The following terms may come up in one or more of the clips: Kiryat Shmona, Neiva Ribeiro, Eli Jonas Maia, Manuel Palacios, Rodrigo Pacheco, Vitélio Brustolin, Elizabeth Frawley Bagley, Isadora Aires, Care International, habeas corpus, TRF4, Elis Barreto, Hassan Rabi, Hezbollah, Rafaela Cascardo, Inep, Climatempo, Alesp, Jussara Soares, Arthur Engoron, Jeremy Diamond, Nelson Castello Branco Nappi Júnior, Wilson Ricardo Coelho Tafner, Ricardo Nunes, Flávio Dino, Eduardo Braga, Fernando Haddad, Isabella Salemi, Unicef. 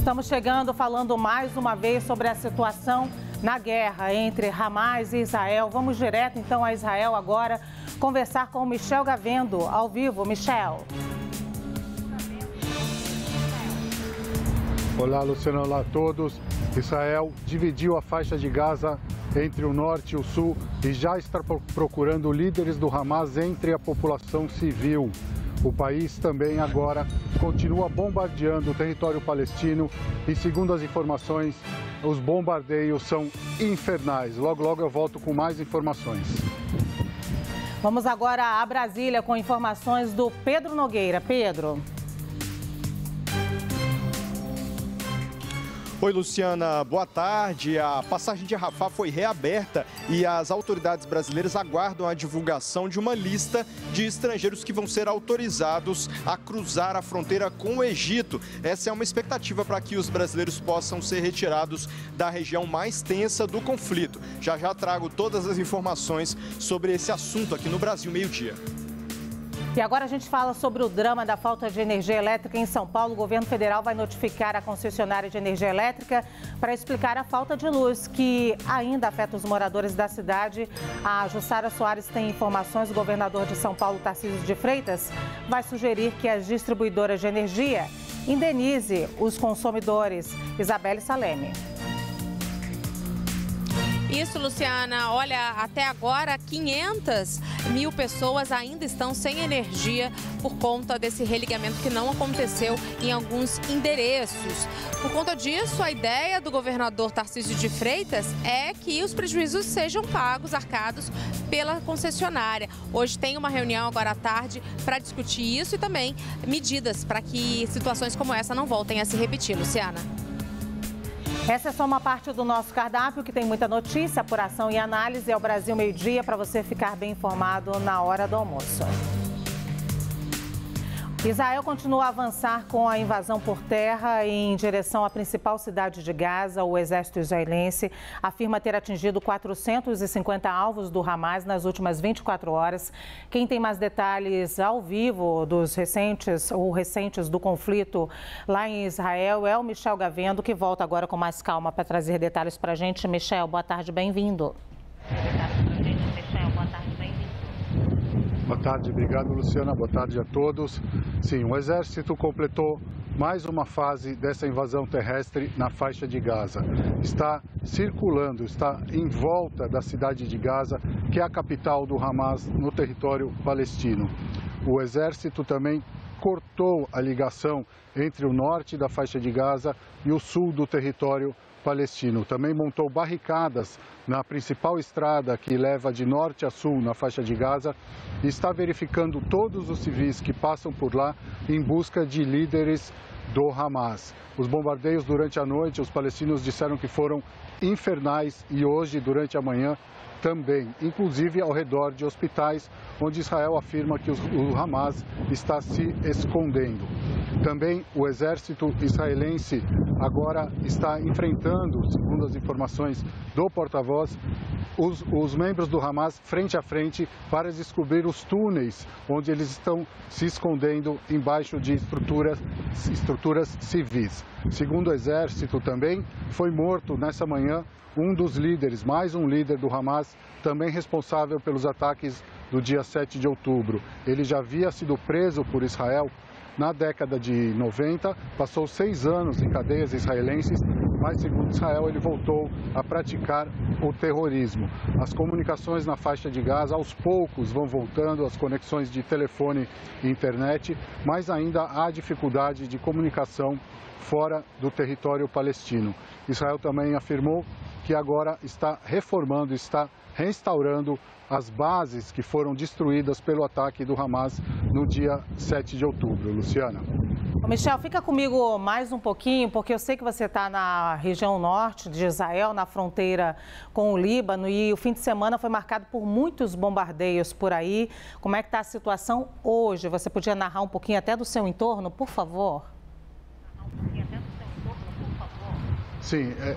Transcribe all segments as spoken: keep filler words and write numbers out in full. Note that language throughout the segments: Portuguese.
Estamos chegando falando mais uma vez sobre a situação na guerra entre Hamas e Israel. Vamos direto então a Israel agora conversar com o Michel Gavendo, ao vivo. Michel. Olá, Luciano. Olá a todos. Israel dividiu a faixa de Gaza entre o norte e o sul e já está procurando líderes do Hamas entre a população civil. O país também agora continua bombardeando o território palestino e, segundo as informações, os bombardeios são infernais. Logo, logo eu volto com mais informações. Vamos agora a Brasília com informações do Pedro Nogueira. Pedro. Oi, Luciana, boa tarde. A passagem de Rafah foi reaberta e as autoridades brasileiras aguardam a divulgação de uma lista de estrangeiros que vão ser autorizados a cruzar a fronteira com o Egito. Essa é uma expectativa para que os brasileiros possam ser retirados da região mais tensa do conflito. Já já trago todas as informações sobre esse assunto aqui no Brasil Meio-Dia. E agora a gente fala sobre o drama da falta de energia elétrica em São Paulo. O governo federal vai notificar a concessionária de energia elétrica para explicar a falta de luz que ainda afeta os moradores da cidade. A Jussara Soares tem informações. O governador de São Paulo, Tarcísio de Freitas, vai sugerir que as distribuidoras de energia indenize os consumidores. Isabella Salemi. Isso, Luciana. Olha, até agora quinhentas mil pessoas ainda estão sem energia por conta desse religamento que não aconteceu em alguns endereços. Por conta disso, a ideia do governador Tarcísio de Freitas é que os prejuízos sejam pagos, arcados pela concessionária. Hoje tem uma reunião agora à tarde para discutir isso e também medidas para que situações como essa não voltem a se repetir, Luciana. Essa é só uma parte do nosso cardápio, que tem muita notícia, apuração e análise. É o Brasil Meio-Dia, para você ficar bem informado na hora do almoço. Israel continua a avançar com a invasão por terra em direção à principal cidade de Gaza. O exército israelense afirma ter atingido quatrocentos e cinquenta alvos do Hamas nas últimas vinte e quatro horas. Quem tem mais detalhes ao vivo dos recentes ou recentes do conflito lá em Israel é o Michel Gavendo, que volta agora com mais calma para trazer detalhes para a gente. Michel, boa tarde, bem-vindo. Boa tarde, obrigado, Luciana. Boa tarde a todos. Sim, o Exército completou mais uma fase dessa invasão terrestre na faixa de Gaza. Está circulando, está em volta da cidade de Gaza, que é a capital do Hamas no território palestino. O Exército também cortou a ligação entre o norte da faixa de Gaza e o sul do território palestino. Também montou barricadas na principal estrada que leva de norte a sul na faixa de Gaza e está verificando todos os civis que passam por lá em busca de líderes do Hamas. Os bombardeios durante a noite, os palestinos disseram que foram infernais e hoje, durante a manhã, também, inclusive ao redor de hospitais, onde Israel afirma que o Hamas está se escondendo. Também o exército israelense agora está enfrentando, segundo as informações do porta-voz, os, os membros do Hamas frente a frente para descobrir os túneis onde eles estão se escondendo embaixo de estruturas, estruturas civis. Segundo o exército também, foi morto nessa manhã um dos líderes, mais um líder do Hamas, também responsável pelos ataques do dia sete de outubro. Ele já havia sido preso por Israel na década de noventa, passou seis anos em cadeias israelenses, mas segundo Israel ele voltou a praticar o terrorismo. As comunicações na faixa de Gaza aos poucos vão voltando, as conexões de telefone e internet, mas ainda há dificuldade de comunicação fora do território palestino. Israel também afirmou que agora está reformando, está restaurando as bases que foram destruídas pelo ataque do Hamas no dia sete de outubro. Luciana. Michel, fica comigo mais um pouquinho, porque eu sei que você está na região norte de Israel, na fronteira com o Líbano, e o fim de semana foi marcado por muitos bombardeios por aí. Como é que está a situação hoje? Você podia narrar um pouquinho até do seu entorno, por favor? Sim, é...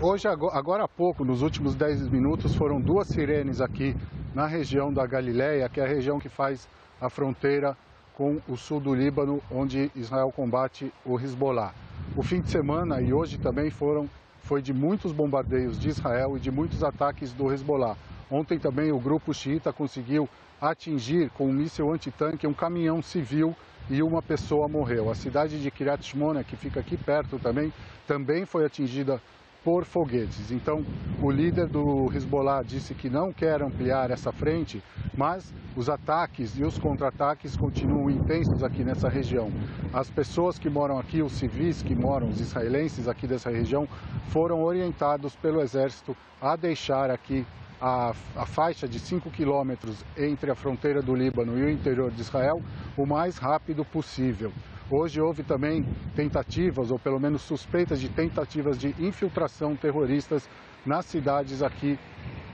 Hoje, agora há pouco, nos últimos dez minutos, foram duas sirenes aqui na região da Galileia, que é a região que faz a fronteira com o sul do Líbano, onde Israel combate o Hezbollah. O fim de semana e hoje também foram, foi de muitos bombardeios de Israel e de muitos ataques do Hezbollah. Ontem também o grupo xiita conseguiu atingir com um míssil antitanque um caminhão civil e uma pessoa morreu. A cidade de Kiryat Shmona, que fica aqui perto também, também foi atingida por foguetes. Então, o líder do Hezbollah disse que não quer ampliar essa frente, mas os ataques e os contra-ataques continuam intensos aqui nessa região. As pessoas que moram aqui, os civis que moram, os israelenses aqui dessa região, foram orientados pelo exército a deixar aqui a, a faixa de cinco quilômetros entre a fronteira do Líbano e o interior de Israel o mais rápido possível. Hoje houve também tentativas, ou pelo menos suspeitas de tentativas de infiltração terroristas nas cidades aqui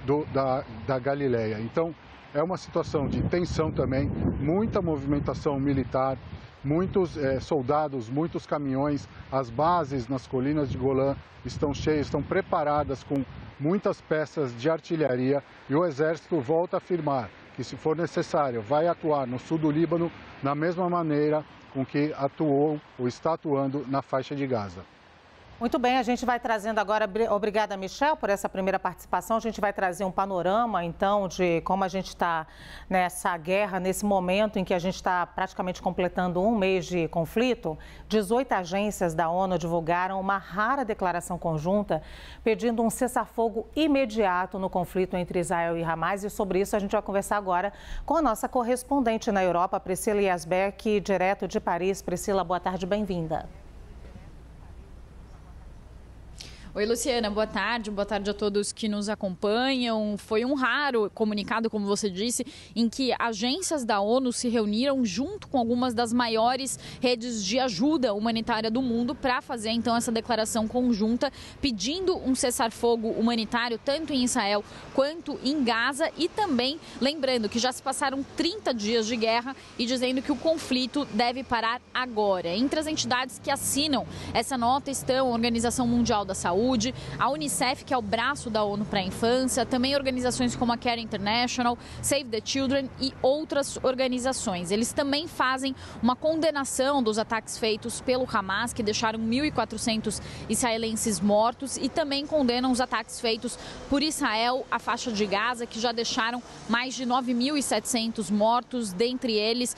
do, da, da Galileia. Então, é uma situação de tensão também, muita movimentação militar, muitos eh, soldados, muitos caminhões, as bases nas colinas de Golã estão cheias, estão preparadas com muitas peças de artilharia e o exército volta a afirmar que, se for necessário, vai atuar no sul do Líbano na mesma maneira com que atuou ou está atuando na faixa de Gaza. Muito bem, a gente vai trazendo agora, obrigada Michel por essa primeira participação, a gente vai trazer um panorama então de como a gente está nessa guerra, nesse momento em que a gente está praticamente completando um mês de conflito. dezoito agências da ONU divulgaram uma rara declaração conjunta pedindo um cessar-fogo imediato no conflito entre Israel e Hamas, e sobre isso a gente vai conversar agora com a nossa correspondente na Europa, Priscila Yasbeck, direto de Paris. Priscila, boa tarde, bem-vinda. Oi, Luciana, boa tarde. Boa tarde a todos que nos acompanham. Foi um raro comunicado, como você disse, em que agências da ONU se reuniram junto com algumas das maiores redes de ajuda humanitária do mundo para fazer, então, essa declaração conjunta pedindo um cessar-fogo humanitário, tanto em Israel quanto em Gaza, e também lembrando que já se passaram trinta dias de guerra e dizendo que o conflito deve parar agora. Entre as entidades que assinam essa nota estão a Organização Mundial da Saúde, a Unicef, que é o braço da ONU para a infância, também organizações como a Care International, Save the Children e outras organizações. Eles também fazem uma condenação dos ataques feitos pelo Hamas, que deixaram mil e quatrocentos israelenses mortos, e também condenam os ataques feitos por Israel à faixa de Gaza, que já deixaram mais de nove mil e setecentos mortos, dentre eles,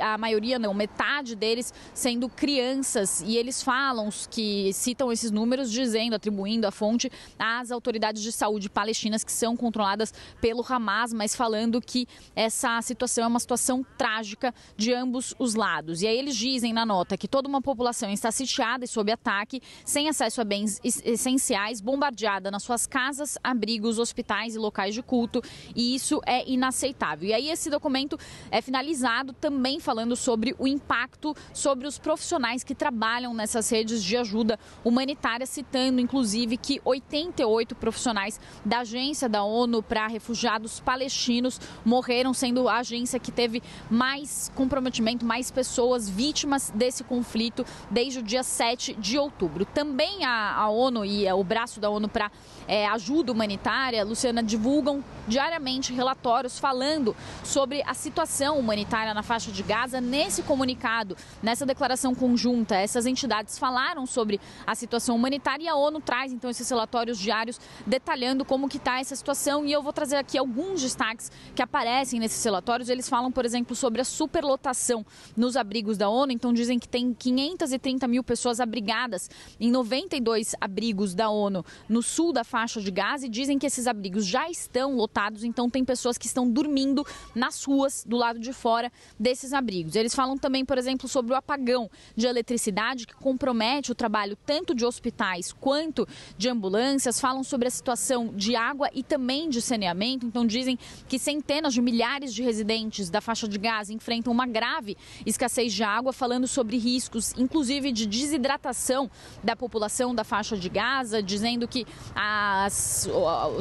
a maioria não, metade deles sendo crianças. E eles falam, que citam esses números, dizendo, atribuindo a fonte às autoridades de saúde palestinas, que são controladas pelo Hamas, mas falando que essa situação é uma situação trágica de ambos os lados. E aí eles dizem na nota que toda uma população está sitiada e sob ataque, sem acesso a bens essenciais, bombardeada nas suas casas, abrigos, hospitais e locais de culto, e isso é inaceitável. E aí esse documento é finalizado também falando sobre o impacto sobre os profissionais que trabalham nessas redes de ajuda humanitária, citando inclusive que oitenta e oito profissionais da agência da ONU para refugiados palestinos morreram, sendo a agência que teve mais comprometimento, mais pessoas vítimas desse conflito desde o dia sete de outubro. Também a, a ONU e o braço da ONU para é, ajuda humanitária, Luciana, divulgam diariamente relatórios falando sobre a situação humanitária na faixa de Gaza. Nesse comunicado, nessa declaração conjunta, essas entidades falaram sobre a situação humanitária, e a ONU traz, então, esses relatórios diários detalhando como que está essa situação. E eu vou trazer aqui alguns destaques que aparecem nesses relatórios. Eles falam, por exemplo, sobre a superlotação nos abrigos da ONU. Então, dizem que tem quinhentas e trinta mil pessoas abrigadas em noventa e dois abrigos da ONU no sul da faixa de Gaza. E dizem que esses abrigos já estão lotados, então tem pessoas que estão dormindo nas ruas do lado de fora desses abrigos. Eles falam também, por exemplo, sobre o apagão de eletricidade, que compromete o trabalho tanto de hospitais quanto de ambulâncias, falam sobre a situação de água e também de saneamento. Então dizem que centenas de milhares de residentes da faixa de Gaza enfrentam uma grave escassez de água, falando sobre riscos, inclusive de desidratação da população da faixa de Gaza, dizendo que as,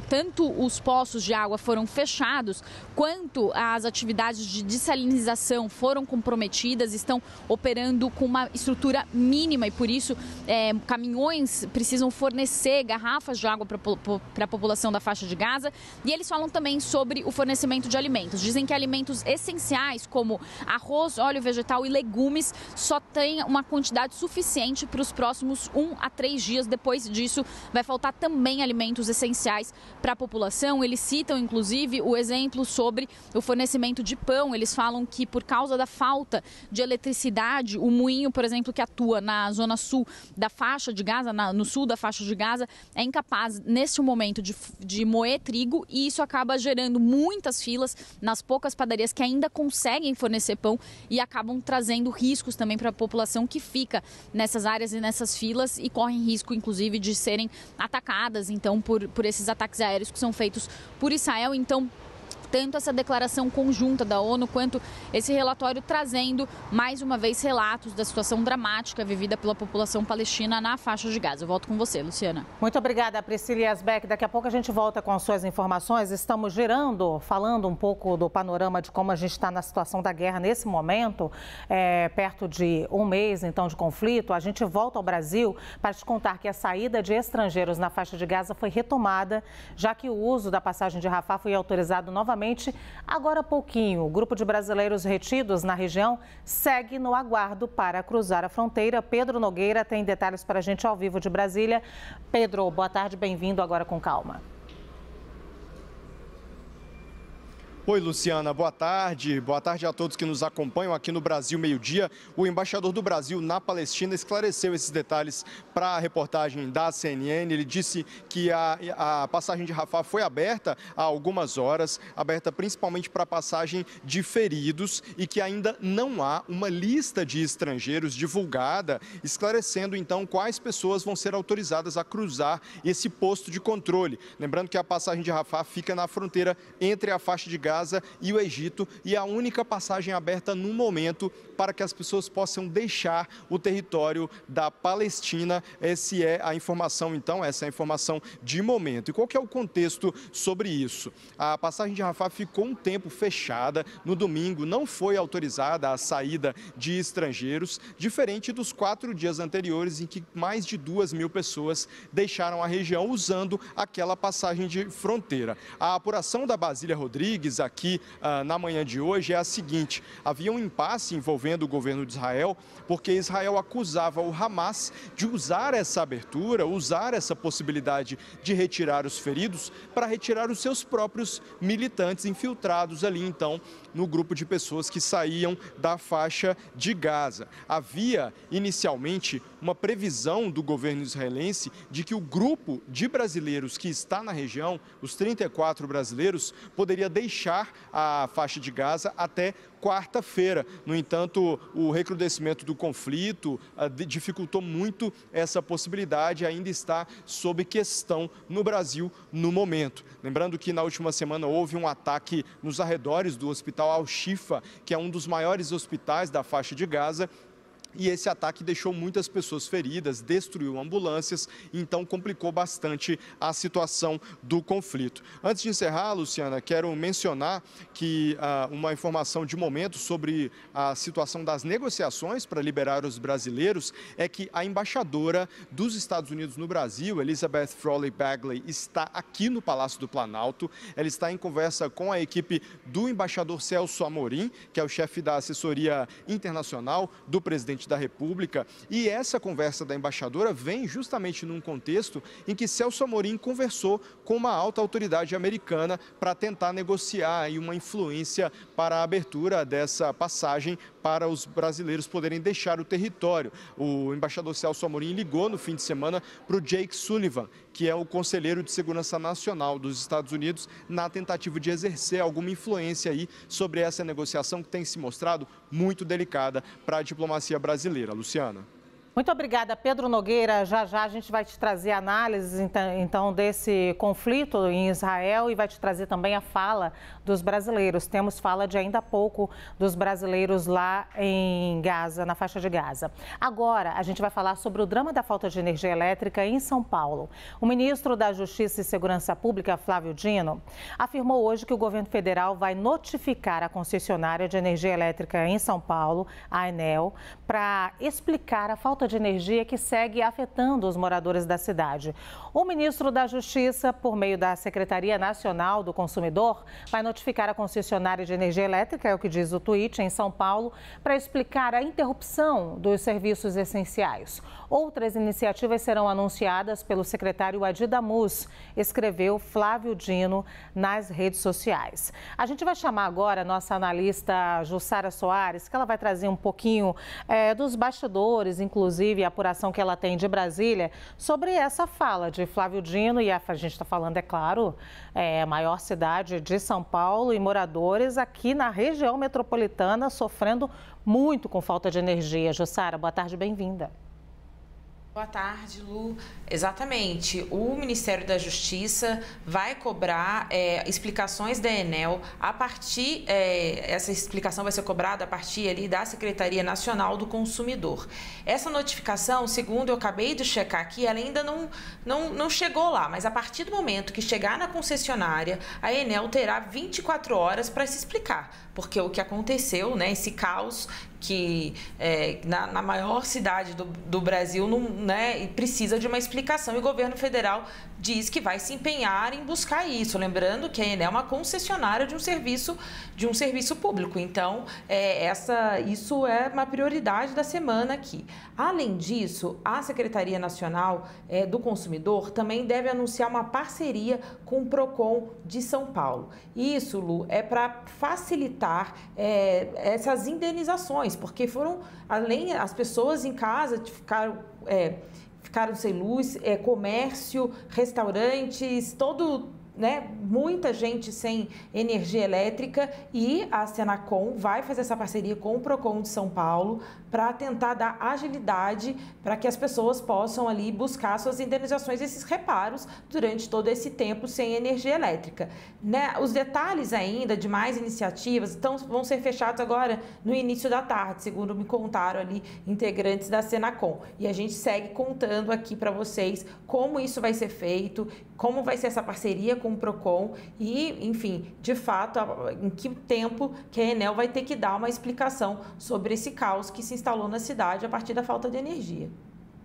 tanto os poços de água Nakagawa foram fechados, quanto as atividades de dessalinização foram comprometidas, estão operando com uma estrutura mínima e, por isso, é, caminhões precisam fornecer garrafas de água para a população da faixa de Gaza. E eles falam também sobre o fornecimento de alimentos. Dizem que alimentos essenciais, como arroz, óleo vegetal e legumes, só tem uma quantidade suficiente para os próximos um a três dias. Depois disso, vai faltar também alimentos essenciais para a população. Eles citam, inclusive, o exemplo sobre o fornecimento de pão. Eles falam que, por causa da falta de eletricidade, o moinho, por exemplo, que atua na zona sul da faixa de Gaza, na, no sul da faixa de Gaza, é incapaz, neste momento, de, de moer trigo, e isso acaba gerando muitas filas nas poucas padarias que ainda conseguem fornecer pão e acabam trazendo riscos também para a população que fica nessas áreas e nessas filas e correm risco, inclusive, de serem atacadas, então, por, por esses ataques aéreos que são feitos por Israel. Então, tanto essa declaração conjunta da ONU quanto esse relatório trazendo, mais uma vez, relatos da situação dramática vivida pela população palestina na faixa de Gaza. Eu volto com você, Luciana. Muito obrigada, Priscila Yasbeck. Daqui a pouco a gente volta com as suas informações. Estamos girando, falando um pouco do panorama de como a gente está na situação da guerra nesse momento, é, perto de um mês, então, de conflito. A gente volta ao Brasil para te contar que a saída de estrangeiros na faixa de Gaza foi retomada, já que o uso da passagem de Rafah foi autorizado novamente agora há pouquinho. O grupo de brasileiros retidos na região segue no aguardo para cruzar a fronteira. Pedro Nogueira tem detalhes para a gente ao vivo de Brasília. Pedro, boa tarde, bem-vindo agora com calma. Oi, Luciana, boa tarde. Boa tarde a todos que nos acompanham aqui no Brasil Meio-Dia. O embaixador do Brasil na Palestina esclareceu esses detalhes para a reportagem da C N N. Ele disse que a, a passagem de Rafah foi aberta há algumas horas, aberta principalmente para a passagem de feridos, e que ainda não há uma lista de estrangeiros divulgada, esclarecendo então quais pessoas vão ser autorizadas a cruzar esse posto de controle. Lembrando que a passagem de Rafah fica na fronteira entre a faixa de Gaza Gaza e o Egito, e a única passagem aberta no momento para que as pessoas possam deixar o território da Palestina. Essa é a informação, então, essa é a informação de momento. E qual que é o contexto sobre isso? A passagem de Rafah ficou um tempo fechada. No domingo não foi autorizada a saída de estrangeiros, diferente dos quatro dias anteriores em que mais de duas mil pessoas deixaram a região usando aquela passagem de fronteira. A apuração da Basília Rodrigues aqui uh, na manhã de hoje é a seguinte: havia um impasse envolvendo o governo de Israel, porque Israel acusava o Hamas de usar essa abertura, usar essa possibilidade de retirar os feridos para retirar os seus próprios militantes infiltrados ali, então, no grupo de pessoas que saíam da faixa de Gaza. Havia inicialmente uma previsão do governo israelense de que o grupo de brasileiros que está na região, os trinta e quatro brasileiros, poderia deixar a faixa de Gaza até quarta-feira. No entanto, o recrudescimento do conflito dificultou muito essa possibilidade, ainda está sob questão no Brasil no momento. Lembrando que na última semana houve um ataque nos arredores do hospital Al-Shifa, que é um dos maiores hospitais da faixa de Gaza, e esse ataque deixou muitas pessoas feridas, destruiu ambulâncias, então complicou bastante a situação do conflito. Antes de encerrar, Luciana, quero mencionar que uh, uma informação de momento sobre a situação das negociações para liberar os brasileiros é que a embaixadora dos Estados Unidos no Brasil, Elizabeth Frawley Bagley, está aqui no Palácio do Planalto. Ela está em conversa com a equipe do embaixador Celso Amorim, que é o chefe da assessoria internacional do presidente da República, e essa conversa da embaixadora vem justamente num contexto em que Celso Amorim conversou com uma alta autoridade americana para tentar negociar aí uma influência para a abertura dessa passagem para os brasileiros poderem deixar o território. O embaixador Celso Amorim ligou no fim de semana para o Jake Sullivan, que é o conselheiro de segurança nacional dos Estados Unidos, na tentativa de exercer alguma influência aí sobre essa negociação que tem se mostrado muito delicada para a diplomacia brasileira. Luciana. Muito obrigada, Pedro Nogueira. Já já a gente vai te trazer a análise, então, desse conflito em Israel e vai te trazer também a fala dos brasileiros. Temos fala de ainda há pouco dos brasileiros lá em Gaza, na faixa de Gaza. Agora, a gente vai falar sobre o drama da falta de energia elétrica em São Paulo. O ministro da Justiça e Segurança Pública, Flávio Dino, afirmou hoje que o governo federal vai notificar a concessionária de energia elétrica em São Paulo, a Enel, para explicar a falta de energia que segue afetando os moradores da cidade. O ministro da Justiça, por meio da Secretaria Nacional do Consumidor, vai notificar a concessionária de energia elétrica, é o que diz o tweet, em São Paulo, para explicar a interrupção dos serviços essenciais. Outras iniciativas serão anunciadas pelo secretário Adidamus, escreveu Flávio Dino nas redes sociais. A gente vai chamar agora a nossa analista Jussara Soares, que ela vai trazer um pouquinho é, dos bastidores, inclusive Inclusive, a apuração que ela tem de Brasília sobre essa fala de Flávio Dino, e a gente está falando, é claro, é a maior cidade de São Paulo e moradores aqui na região metropolitana sofrendo muito com falta de energia. Jussara, boa tarde, bem-vinda. Boa tarde, Lu. Exatamente. O Ministério da Justiça vai cobrar é, explicações da Enel a partir, é, essa explicação vai ser cobrada a partir ali da Secretaria Nacional do Consumidor. Essa notificação, segundo eu acabei de checar aqui, ela ainda não, não, não chegou lá, mas a partir do momento que chegar na concessionária, a Enel terá vinte e quatro horas para se explicar, porque o que aconteceu, né, esse caos que é, na, na maior cidade do, do Brasil não, né, precisa de uma explicação, e o governo federal diz que vai se empenhar em buscar isso. Lembrando que a Enel é uma concessionária de um serviço, de um serviço público, então é, essa, isso é uma prioridade da semana aqui. Além disso, a Secretaria Nacional é, do Consumidor também deve anunciar uma parceria com o Procon de São Paulo. Isso, Lu, é para facilitar é, essas indenizações, porque foram, além, as pessoas em casa ficaram, é, ficaram sem luz, é, comércio, restaurantes, todo, né, muita gente sem energia elétrica, e a Senacon vai fazer essa parceria com o Procon de São Paulo para tentar dar agilidade para que as pessoas possam ali buscar suas indenizações, esses reparos durante todo esse tempo sem energia elétrica, né? Os detalhes ainda de mais iniciativas então, vão ser fechados agora no início da tarde, segundo me contaram ali integrantes da Senacon, e a gente segue contando aqui para vocês como isso vai ser feito, como vai ser essa parceria com o Procon e, enfim, de fato, em que tempo que a Enel vai ter que dar uma explicação sobre esse caos que se instalou na cidade a partir da falta de energia.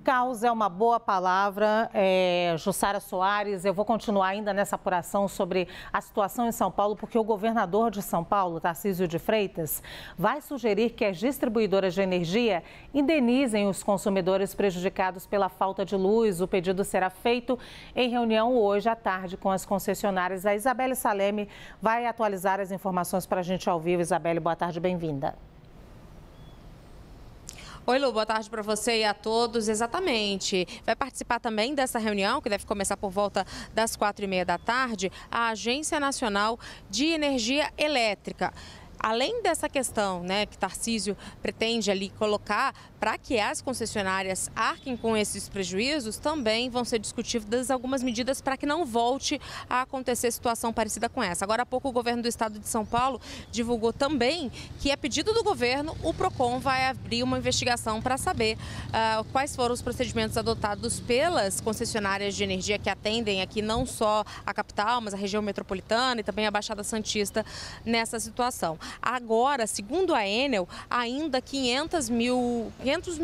Caos é uma boa palavra, é, Jussara Soares. Eu vou continuar ainda nessa apuração sobre a situação em São Paulo, porque o governador de São Paulo, Tarcísio de Freitas, vai sugerir que as distribuidoras de energia indenizem os consumidores prejudicados pela falta de luz. O pedido será feito em reunião hoje à tarde com as concessionárias. A Isabella Salemi vai atualizar as informações para a gente ao vivo. Isabelle, boa tarde, bem-vinda. Oi, Lu, boa tarde para você e a todos. Exatamente. Vai participar também dessa reunião, que deve começar por volta das quatro e meia da tarde, a Agência Nacional de Energia Elétrica. Além dessa questão, né, que Tarcísio pretende ali colocar para que as concessionárias arquem com esses prejuízos, também vão ser discutidas algumas medidas para que não volte a acontecer situação parecida com essa. Agora há pouco o governo do estado de São Paulo divulgou também que, a pedido do governo, o Procon vai abrir uma investigação para saber uh, quais foram os procedimentos adotados pelas concessionárias de energia que atendem aqui não só a capital, mas a região metropolitana e também a Baixada Santista nessa situação. Agora, segundo a Enel, ainda quinhentos mil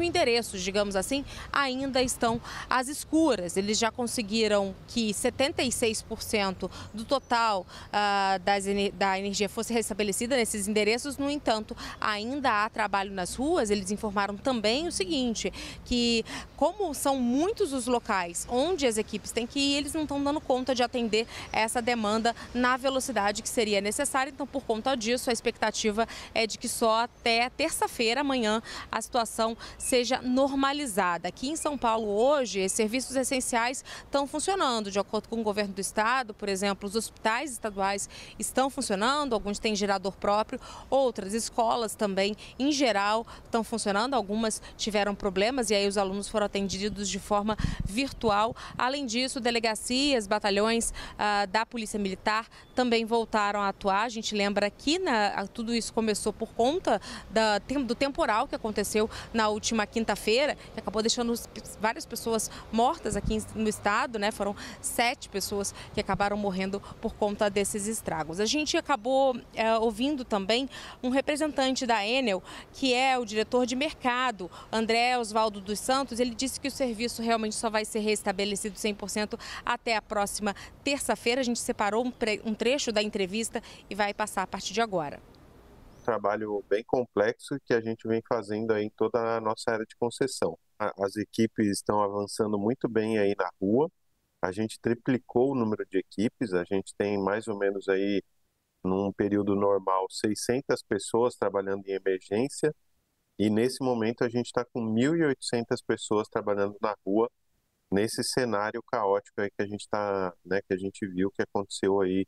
endereços, digamos assim, ainda estão às escuras. Eles já conseguiram que setenta e seis por cento do total uh, das, da energia fosse restabelecida nesses endereços. No entanto, ainda há trabalho nas ruas. Eles informaram também o seguinte, que como são muitos os locais onde as equipes têm que ir, eles não estão dando conta de atender essa demanda na velocidade que seria necessária. Então, por conta disso, a expectativa expectativa é de que só até terça-feira, amanhã, a situação seja normalizada. Aqui em São Paulo, hoje, serviços essenciais estão funcionando. De acordo com o governo do estado, por exemplo, os hospitais estaduais estão funcionando, alguns têm gerador próprio, outras escolas também, em geral, estão funcionando. Algumas tiveram problemas e aí os alunos foram atendidos de forma virtual. Além disso, delegacias, batalhões ah, da Polícia Militar também voltaram a atuar. A gente lembra que na, tudo isso começou por conta da, do temporal que aconteceu na última quinta-feira, que acabou deixando várias pessoas mortas aqui no estado, né? Foram sete pessoas que acabaram morrendo por conta desses estragos. A gente acabou é, ouvindo também um representante da Enel, que é o diretor de mercado, André Osvaldo dos Santos. Ele disse que o serviço realmente só vai ser restabelecido cem por cento até a próxima terça-feira. A gente separou um trecho da entrevista e vai passar a partir de agora. Trabalho bem complexo que a gente vem fazendo aí em toda a nossa área de concessão. As equipes estão avançando muito bem aí na rua. A gente triplicou o número de equipes, a gente tem mais ou menos aí, num período normal, seiscentas pessoas trabalhando em emergência, e nesse momento a gente está com mil e oitocentas pessoas trabalhando na rua, nesse cenário caótico aí que a gente tá, né, que a gente viu que aconteceu aí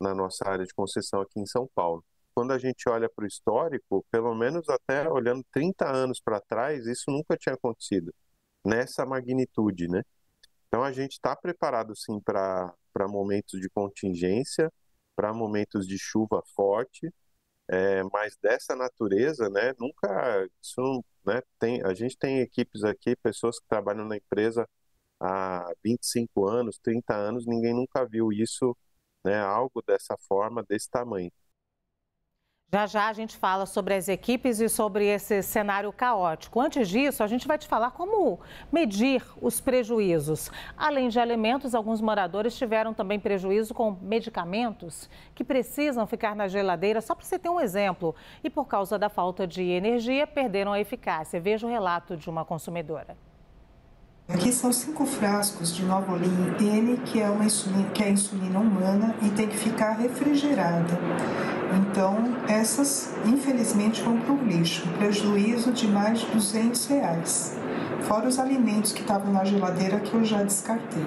na nossa área de concessão aqui em São Paulo. Quando a gente olha para o histórico, pelo menos até olhando trinta anos para trás, isso nunca tinha acontecido, nessa magnitude, né? Então a gente está preparado sim para para momentos de contingência, para momentos de chuva forte, é, mas dessa natureza, né? Nunca, isso não, né? Tem, a gente tem equipes aqui, pessoas que trabalham na empresa há vinte e cinco anos, trinta anos, ninguém nunca viu isso, né? Algo dessa forma, desse tamanho. Já já a gente fala sobre as equipes e sobre esse cenário caótico. Antes disso, a gente vai te falar como medir os prejuízos. Além de alimentos, alguns moradores tiveram também prejuízo com medicamentos que precisam ficar na geladeira, só para você ter um exemplo. E por causa da falta de energia, perderam a eficácia. Veja o relato de uma consumidora. Aqui são cinco frascos de Novolin N, que é, uma insulina, que é insulina humana e tem que ficar refrigerada. Então, essas, infelizmente, vão para o lixo. Prejuízo de mais de duzentos reais. Fora os alimentos que estavam na geladeira que eu já descartei.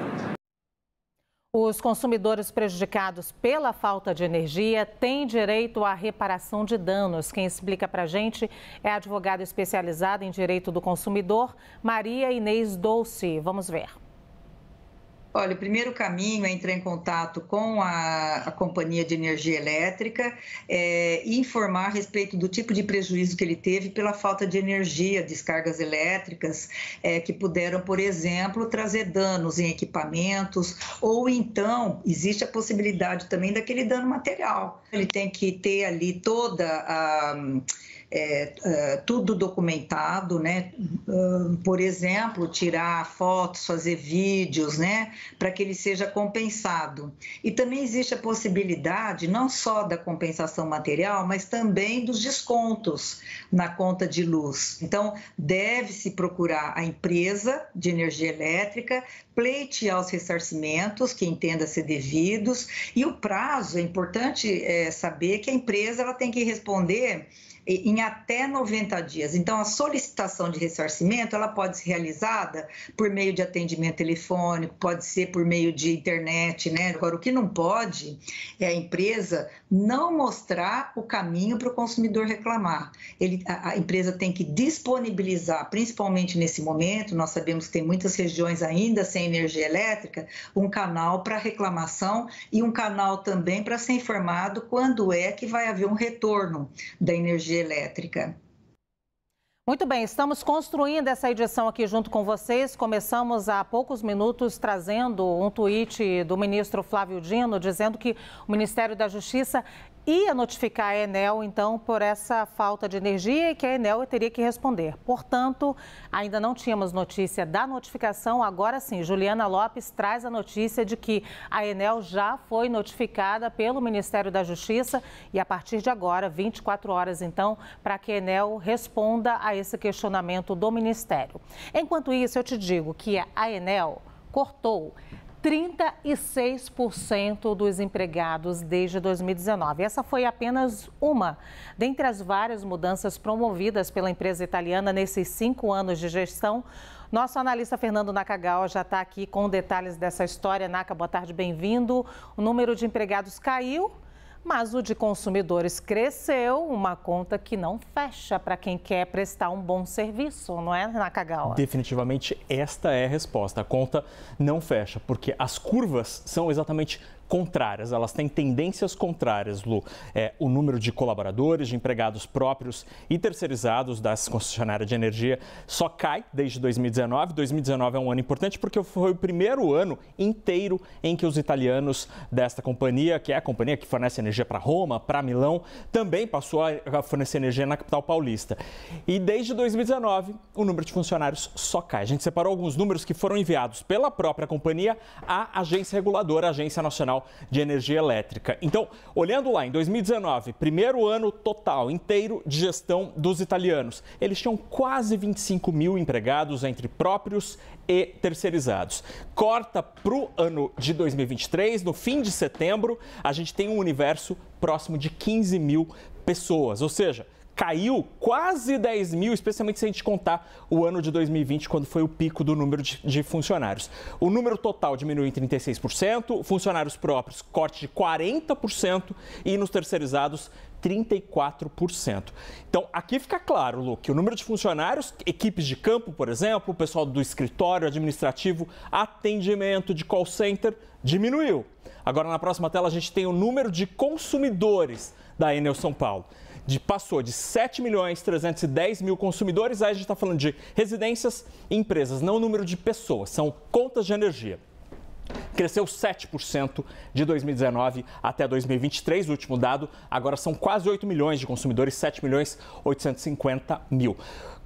Os consumidores prejudicados pela falta de energia têm direito à reparação de danos. Quem explica para a gente é a advogada especializada em direito do consumidor, Maria Inês Dolce. Vamos ver. Olha, o primeiro caminho é entrar em contato com a, a companhia de energia elétrica é, e informar a respeito do tipo de prejuízo que ele teve pela falta de energia, descargas elétricas, é, que puderam, por exemplo, trazer danos em equipamentos, ou então existe a possibilidade também daquele dano material. Ele tem que ter ali toda a... É, é, tudo documentado, né? Por exemplo, tirar fotos, fazer vídeos, né? Para que ele seja compensado. E também existe a possibilidade não só da compensação material, mas também dos descontos na conta de luz. Então, deve-se procurar a empresa de energia elétrica, pleitear os ressarcimentos que entenda ser devidos, e o prazo, é importante é, saber que a empresa ela tem que responder em até noventa dias. Então, a solicitação de ressarcimento, ela pode ser realizada por meio de atendimento telefônico, pode ser por meio de internet, né? Agora, o que não pode é a empresa não mostrar o caminho para o consumidor reclamar. Ele, a, a empresa tem que disponibilizar, principalmente nesse momento, nós sabemos que tem muitas regiões ainda sem energia elétrica, um canal para reclamação e um canal também para ser informado quando é que vai haver um retorno da energia elétrica. Muito bem, estamos construindo essa edição aqui junto com vocês. Começamos há poucos minutos trazendo um tweet do ministro Flávio Dino, dizendo que o Ministério da Justiça ia notificar a Enel, então, por essa falta de energia e que a Enel teria que responder. Portanto, ainda não tínhamos notícia da notificação. Agora sim, Juliana Lopes traz a notícia de que a Enel já foi notificada pelo Ministério da Justiça e, a partir de agora, vinte e quatro horas, então, para que a Enel responda a esse questionamento do Ministério. Enquanto isso, eu te digo que a Enel cortou trinta e seis por cento dos empregados desde dois mil e dezenove. Essa foi apenas uma dentre as várias mudanças promovidas pela empresa italiana nesses cinco anos de gestão. Nosso analista Fernando Nakagawa já está aqui com detalhes dessa história. Naka, boa tarde, bem-vindo. O número de empregados caiu, mas o de consumidores cresceu, uma conta que não fecha para quem quer prestar um bom serviço, não é, Nakagawa? Definitivamente esta é a resposta. A conta não fecha, porque as curvas são exatamente contrárias, elas têm tendências contrárias, Lu. É, o número de colaboradores, de empregados próprios e terceirizados das concessionárias de energia só cai desde dois mil e dezenove. dois mil e dezenove é um ano importante porque foi o primeiro ano inteiro em que os italianos desta companhia, que é a companhia que fornece energia para Roma, para Milão, também passou a fornecer energia na capital paulista. E desde dois mil e dezenove, o número de funcionários só cai. A gente separou alguns números que foram enviados pela própria companhia à agência reguladora, a Agência Nacional de Energia Elétrica. Então, olhando lá, em dois mil e dezenove, primeiro ano total, inteiro de gestão dos italianos, eles tinham quase vinte e cinco mil empregados entre próprios e terceirizados. Corta para o ano de dois mil e vinte e três, no fim de setembro, a gente tem um universo próximo de quinze mil pessoas, ou seja, caiu quase dez mil, especialmente se a gente contar o ano de dois mil e vinte, quando foi o pico do número de, de funcionários. O número total diminuiu em trinta e seis por cento, funcionários próprios, corte de quarenta por cento e nos terceirizados, trinta e quatro por cento. Então, aqui fica claro, Lu, que o número de funcionários, equipes de campo, por exemplo, o pessoal do escritório administrativo, atendimento de call center, diminuiu. Agora, na próxima tela, a gente tem o número de consumidores da Enel São Paulo. De, passou de sete milhões trezentos e dez mil consumidores, aí a gente está falando de residências e empresas, não o número de pessoas, são contas de energia. Cresceu sete por cento de dois mil e dezenove até dois mil e vinte e três, o último dado, agora são quase oito milhões de consumidores, sete milhões oitocentos e cinquenta mil.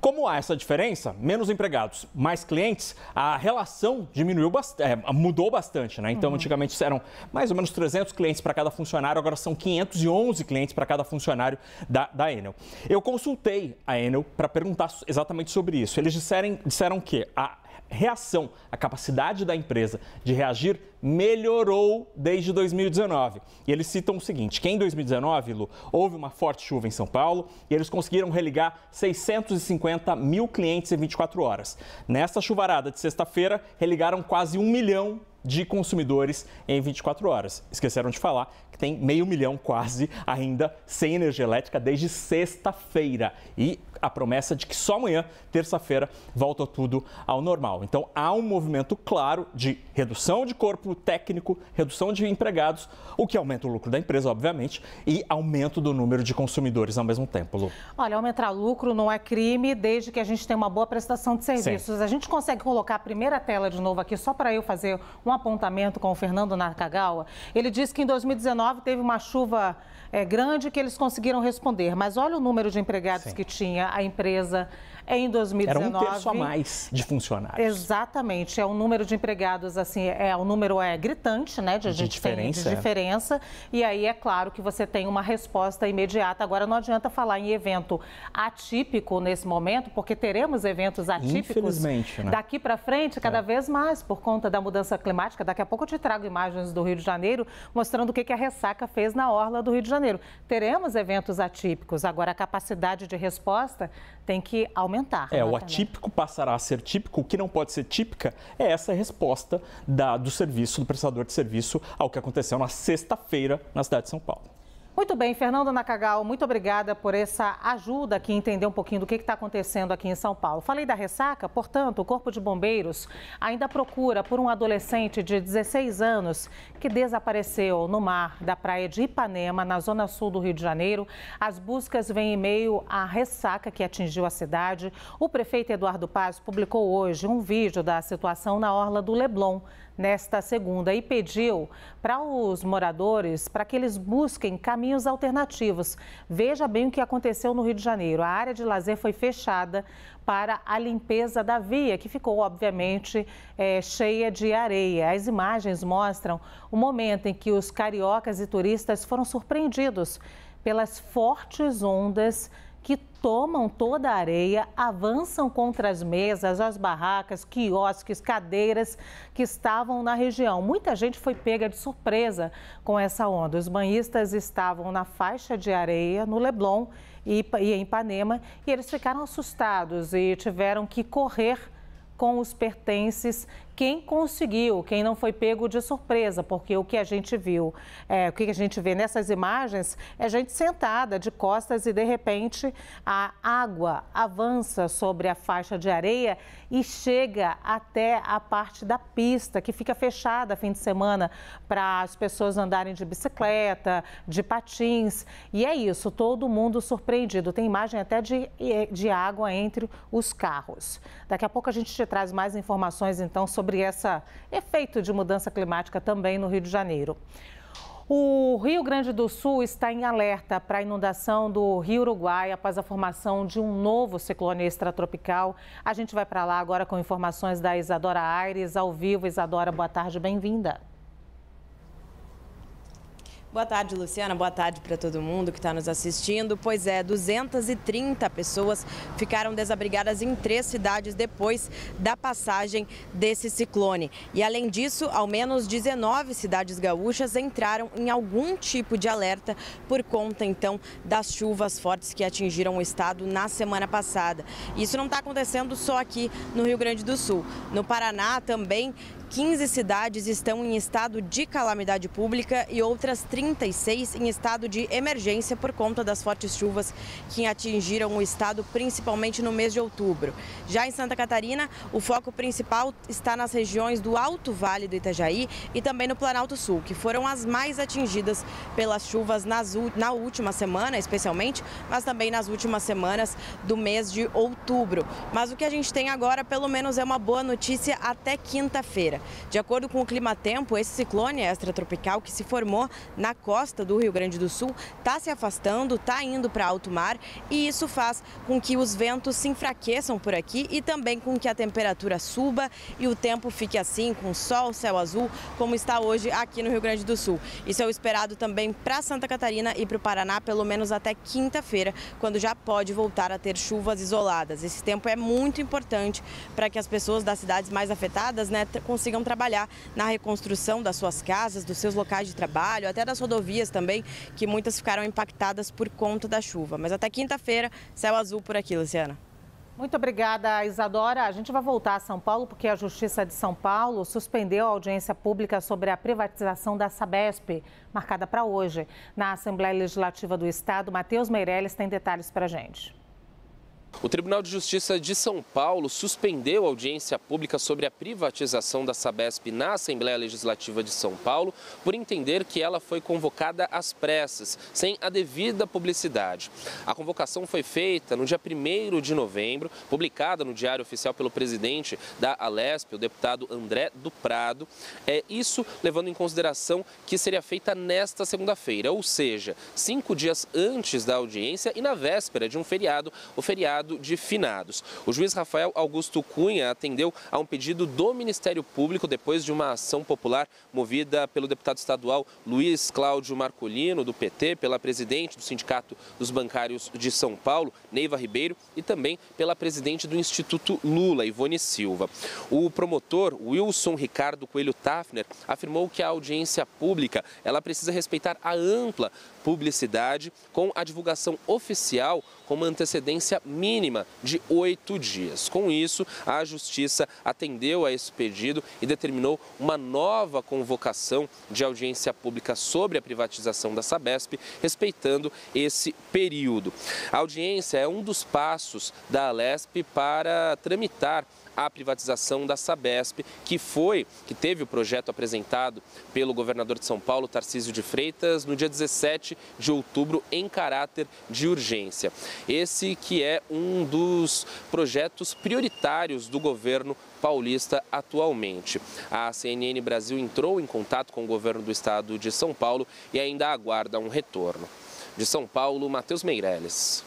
Como há essa diferença, menos empregados, mais clientes, a relação diminuiu bastante, mudou bastante, né? Então, uhum. antigamente eram mais ou menos trezentos clientes para cada funcionário, agora são quinhentos e onze clientes para cada funcionário da, da Enel. Eu consultei a Enel para perguntar exatamente sobre isso. Eles disseram, disseram que a reação, a capacidade da empresa de reagir melhorou desde dois mil e dezenove. E eles citam o seguinte, que em dois mil e dezenove, Lu, houve uma forte chuva em São Paulo e eles conseguiram religar seiscentos e cinquenta mil clientes em vinte e quatro horas. Nesta chuvarada de sexta-feira, religaram quase um milhão de consumidores em vinte e quatro horas. Esqueceram de falar que tem meio milhão quase ainda sem energia elétrica desde sexta-feira. E a promessa de que só amanhã, terça-feira, volta tudo ao normal. Então, há um movimento claro de redução de corpo técnico, redução de empregados, o que aumenta o lucro da empresa, obviamente, e aumento do número de consumidores ao mesmo tempo, Lu. Olha, aumentar lucro não é crime desde que a gente tenha uma boa prestação de serviços. Sim. A gente consegue colocar a primeira tela de novo aqui, só para eu fazer um apontamento com o Fernando Nakagawa. Ele disse que em dois mil e dezenove teve uma chuva é, grande que eles conseguiram responder, mas olha o número de empregados Sim. que tinha a empresa em dois mil e dezenove. Era um terço a mais de funcionários. Exatamente, é um número de empregados, assim, é um número é, gritante, né? De, de, diferença, tem, de diferença. É. E aí é claro que você tem uma resposta imediata. Agora não adianta falar em evento atípico nesse momento, porque teremos eventos atípicos Infelizmente, né? daqui para frente, cada é. vez mais, por conta da mudança climática. Daqui a pouco eu te trago imagens do Rio de Janeiro, mostrando o que a ressaca fez na orla do Rio de Janeiro. Teremos eventos atípicos, agora a capacidade de resposta tem que aumentar. É, o atípico passará a ser típico, o que não pode ser típica é essa resposta da, do serviço, do prestador de serviço ao que aconteceu na sexta-feira na cidade de São Paulo. Muito bem, Fernando Nakagawa, muito obrigada por essa ajuda aqui, entender um pouquinho do que está acontecendo aqui em São Paulo. Falei da ressaca, portanto, o Corpo de Bombeiros ainda procura por um adolescente de dezesseis anos que desapareceu no mar da praia de Ipanema, na zona sul do Rio de Janeiro. As buscas vêm em meio à ressaca que atingiu a cidade. O prefeito Eduardo Paes publicou hoje um vídeo da situação na orla do Leblon, nesta segunda, e pediu para os moradores para que eles busquem caminhos alternativos. Veja bem o que aconteceu no Rio de Janeiro. A área de lazer foi fechada para a limpeza da via, que ficou, obviamente, é, cheia de areia. As imagens mostram o momento em que os cariocas e turistas foram surpreendidos pelas fortes ondas que tomam toda a areia, avançam contra as mesas, as barracas, quiosques, cadeiras que estavam na região. Muita gente foi pega de surpresa com essa onda. Os banhistas estavam na faixa de areia, no Leblon e em Ipanema, e eles ficaram assustados e tiveram que correr com os pertences, quem conseguiu, quem não foi pego de surpresa, porque o que a gente viu, é, o que a gente vê nessas imagens é gente sentada de costas e, de repente, a água avança sobre a faixa de areia e chega até a parte da pista, que fica fechada fim de semana para as pessoas andarem de bicicleta, de patins. E é isso, todo mundo surpreendido. Tem imagem até de, de água entre os carros. Daqui a pouco a gente te traz mais informações, então, sobre sobre esse efeito de mudança climática também no Rio de Janeiro. O Rio Grande do Sul está em alerta para a inundação do Rio Uruguai após a formação de um novo ciclone extratropical. A gente vai para lá agora com informações da Isadora Aires, ao vivo. Isadora, boa tarde, bem-vinda. Boa tarde, Luciana. Boa tarde para todo mundo que está nos assistindo. Pois é, duzentas e trinta pessoas ficaram desabrigadas em três cidades depois da passagem desse ciclone. E, além disso, ao menos dezenove cidades gaúchas entraram em algum tipo de alerta por conta, então, das chuvas fortes que atingiram o estado na semana passada. Isso não está acontecendo só aqui no Rio Grande do Sul. No Paraná também, quinze cidades estão em estado de calamidade pública e outras trinta e seis em estado de emergência por conta das fortes chuvas que atingiram o estado, principalmente no mês de outubro. Já em Santa Catarina, o foco principal está nas regiões do Alto Vale do Itajaí e também no Planalto Sul, que foram as mais atingidas pelas chuvas nas, na última semana, especialmente, mas também nas últimas semanas do mês de outubro. Mas o que a gente tem agora, pelo menos, é uma boa notícia até quinta-feira. De acordo com o Climatempo, esse ciclone extratropical que se formou na costa do Rio Grande do Sul está se afastando, está indo para alto mar, e isso faz com que os ventos se enfraqueçam por aqui e também com que a temperatura suba e o tempo fique assim, com sol, céu azul, como está hoje aqui no Rio Grande do Sul. Isso é o esperado também para Santa Catarina e para o Paraná, pelo menos até quinta-feira, quando já pode voltar a ter chuvas isoladas. Esse tempo é muito importante para que as pessoas das cidades mais afetadas, né, consigam trabalhar na reconstrução das suas casas, dos seus locais de trabalho, até das rodovias também, que muitas ficaram impactadas por conta da chuva. Mas até quinta-feira, céu azul por aqui, Luciana. Muito obrigada, Isadora. A gente vai voltar a São Paulo porque a Justiça de São Paulo suspendeu a audiência pública sobre a privatização da Sabesp, marcada para hoje. Na Assembleia Legislativa do Estado, Matheus Meirelles tem detalhes para a gente. O Tribunal de Justiça de São Paulo suspendeu a audiência pública sobre a privatização da Sabesp na Assembleia Legislativa de São Paulo por entender que ela foi convocada às pressas, sem a devida publicidade. A convocação foi feita no dia primeiro de novembro, publicada no Diário Oficial pelo presidente da Alesp, o deputado André do Prado, é isso levando em consideração que seria feita nesta segunda-feira, ou seja, cinco dias antes da audiência e na véspera de um feriado, o feriado de finados. O juiz Rafael Augusto Cunha atendeu a um pedido do Ministério Público depois de uma ação popular movida pelo deputado estadual Luiz Cláudio Marcolino, do P T, pela presidente do Sindicato dos Bancários de São Paulo, Neiva Ribeiro, e também pela presidente do Instituto Lula, Ivone Silva. O promotor Wilson Ricardo Coelho Tafner afirmou que a audiência pública ela precisa respeitar a ampla publicidade com a divulgação oficial com uma antecedência mínima de oito dias. Com isso, a Justiça atendeu a esse pedido e determinou uma nova convocação de audiência pública sobre a privatização da Sabesp, respeitando esse período. A audiência é um dos passos da Alesp para tramitar a privatização da Sabesp, que foi, que teve o projeto apresentado pelo governador de São Paulo, Tarcísio de Freitas, no dia dezessete de outubro, em caráter de urgência. Esse que é um dos projetos prioritários do governo paulista atualmente. A C N N Brasil entrou em contato com o governo do estado de São Paulo e ainda aguarda um retorno. De São Paulo, Matheus Meirelles.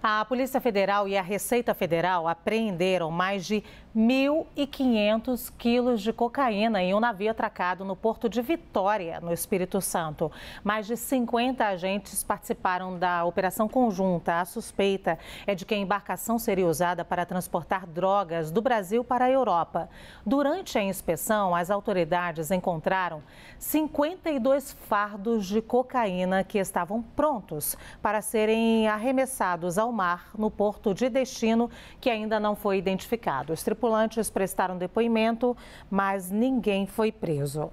A Polícia Federal e a Receita Federal apreenderam mais de mil e quinhentos quilos de cocaína em um navio atracado no porto de Vitória, no Espírito Santo. Mais de cinquenta agentes participaram da operação conjunta. A suspeita é de que a embarcação seria usada para transportar drogas do Brasil para a Europa. Durante a inspeção, as autoridades encontraram cinquenta e dois fardos de cocaína que estavam prontos para serem arremessados ao mar no porto de destino, que ainda não foi identificado. Os tripulantes prestaram depoimento, mas ninguém foi preso.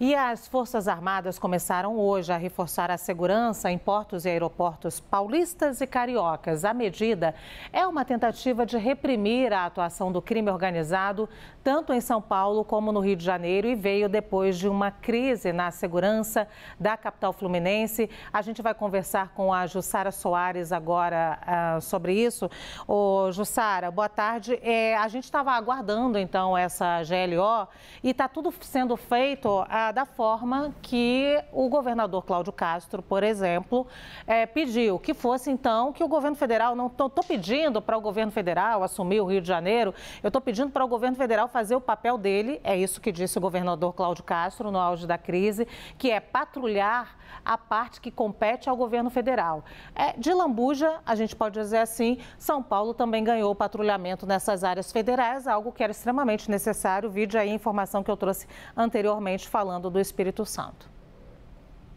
E as Forças Armadas começaram hoje a reforçar a segurança em portos e aeroportos paulistas e cariocas. A medida é uma tentativa de reprimir a atuação do crime organizado, tanto em São Paulo como no Rio de Janeiro, e veio depois de uma crise na segurança da capital fluminense. A gente vai conversar com a Jussara Soares agora uh, sobre isso. Ô, Jussara, boa tarde. É, a gente estava aguardando, então, essa G L O e está tudo sendo feito... Uh, da forma que o governador Cláudio Castro, por exemplo, é, pediu que fosse, então, que o governo federal, não estou pedindo para o governo federal assumir o Rio de Janeiro, eu estou pedindo para o governo federal fazer o papel dele, é isso que disse o governador Cláudio Castro no auge da crise, que é patrulhar a parte que compete ao governo federal. É, de lambuja, a gente pode dizer assim, São Paulo também ganhou o patrulhamento nessas áreas federais, algo que era extremamente necessário, vide aí a informação que eu trouxe anteriormente falando do Espírito Santo.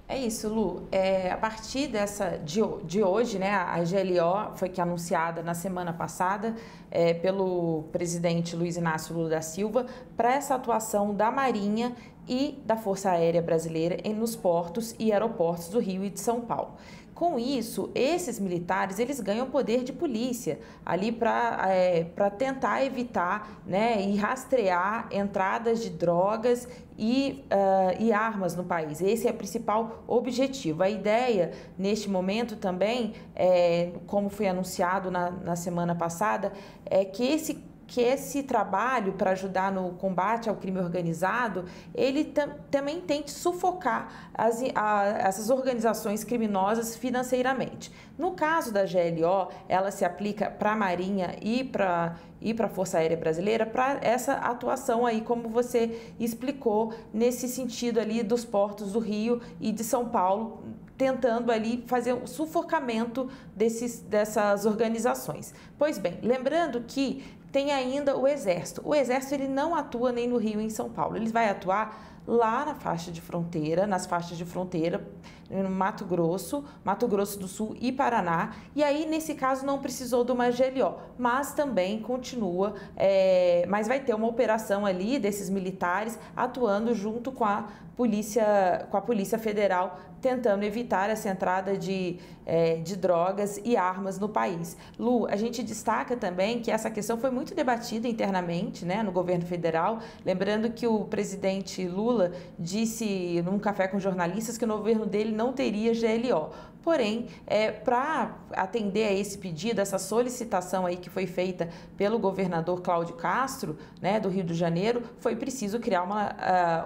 É isso, Lu. É, a partir dessa de, de hoje, né, a G L O foi que anunciada na semana passada é, pelo presidente Luiz Inácio Lula da Silva para essa atuação da Marinha e da Força Aérea Brasileira em, nos portos e aeroportos do Rio e de São Paulo. Com isso, esses militares, eles ganham poder de polícia ali para é, para tentar evitar, né, e rastrear entradas de drogas e, uh, e armas no país. Esse é o principal objetivo. A ideia, neste momento também, é, como foi anunciado na, na semana passada, é que esse que esse trabalho para ajudar no combate ao crime organizado, ele tam, também tente sufocar as, a, essas organizações criminosas financeiramente. No caso da G L O, ela se aplica para a Marinha e para e para a Força Aérea Brasileira, para essa atuação aí, como você explicou, nesse sentido ali dos portos do Rio e de São Paulo, tentando ali fazer o sufocamento desses, dessas organizações. Pois bem, lembrando que tem ainda o Exército. O Exército ele não atua nem no Rio e em São Paulo, ele vai atuar lá na faixa de fronteira, nas faixas de fronteira, no Mato Grosso, Mato Grosso do Sul e Paraná. E aí, nesse caso, não precisou de uma G L O, mas também continua, é, mas vai ter uma operação ali desses militares atuando junto com a Polícia, com a Polícia Federal, tentando evitar essa entrada de, é, de drogas e armas no país. Lu, a gente destaca também que essa questão foi muito debatida internamente, né, no governo federal, lembrando que o presidente Lula disse num café com jornalistas que o governo dele não teria G L O. Porém, é, para atender a esse pedido, essa solicitação aí que foi feita pelo governador Cláudio Castro, né, do Rio de Janeiro, foi preciso criar uma,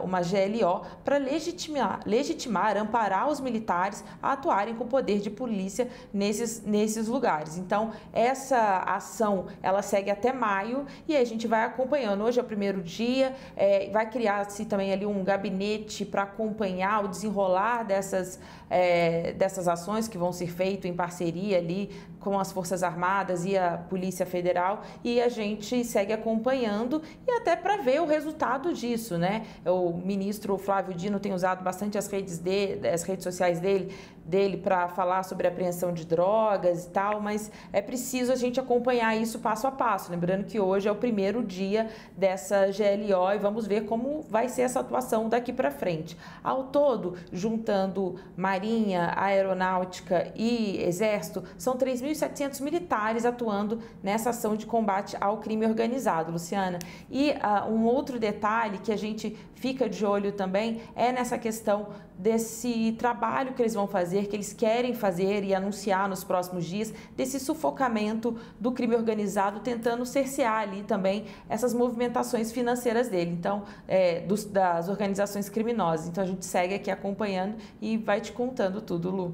uma G L O para legitimar, legitimar, amparar os militares a atuarem com o poder de polícia nesses, nesses lugares. Então, essa ação, ela segue até maio e a gente vai acompanhando. Hoje é o primeiro dia, é, vai criar-se também ali um gabinete para acompanhar o desenrolar dessas, é, dessas ações que vão ser feitas em parceria ali com as Forças Armadas e a Polícia Federal, e a gente segue acompanhando e até para ver o resultado disso, né? O ministro Flávio Dino tem usado bastante as redes, de, as redes sociais dele, dele para falar sobre a apreensão de drogas e tal, mas é preciso a gente acompanhar isso passo a passo, lembrando que hoje é o primeiro dia dessa G L O e vamos ver como vai ser essa atuação daqui para frente. Ao todo, juntando Marinha, Aeronáutica, Náutica e Exército, são três mil e setecentos militares atuando nessa ação de combate ao crime organizado, Luciana. E uh, um outro detalhe que a gente fica de olho também é nessa questão desse trabalho que eles vão fazer, que eles querem fazer e anunciar nos próximos dias, desse sufocamento do crime organizado, tentando cercear ali também essas movimentações financeiras dele, então, é, dos, das organizações criminosas. Então, a gente segue aqui acompanhando e vai te contando tudo, Lu.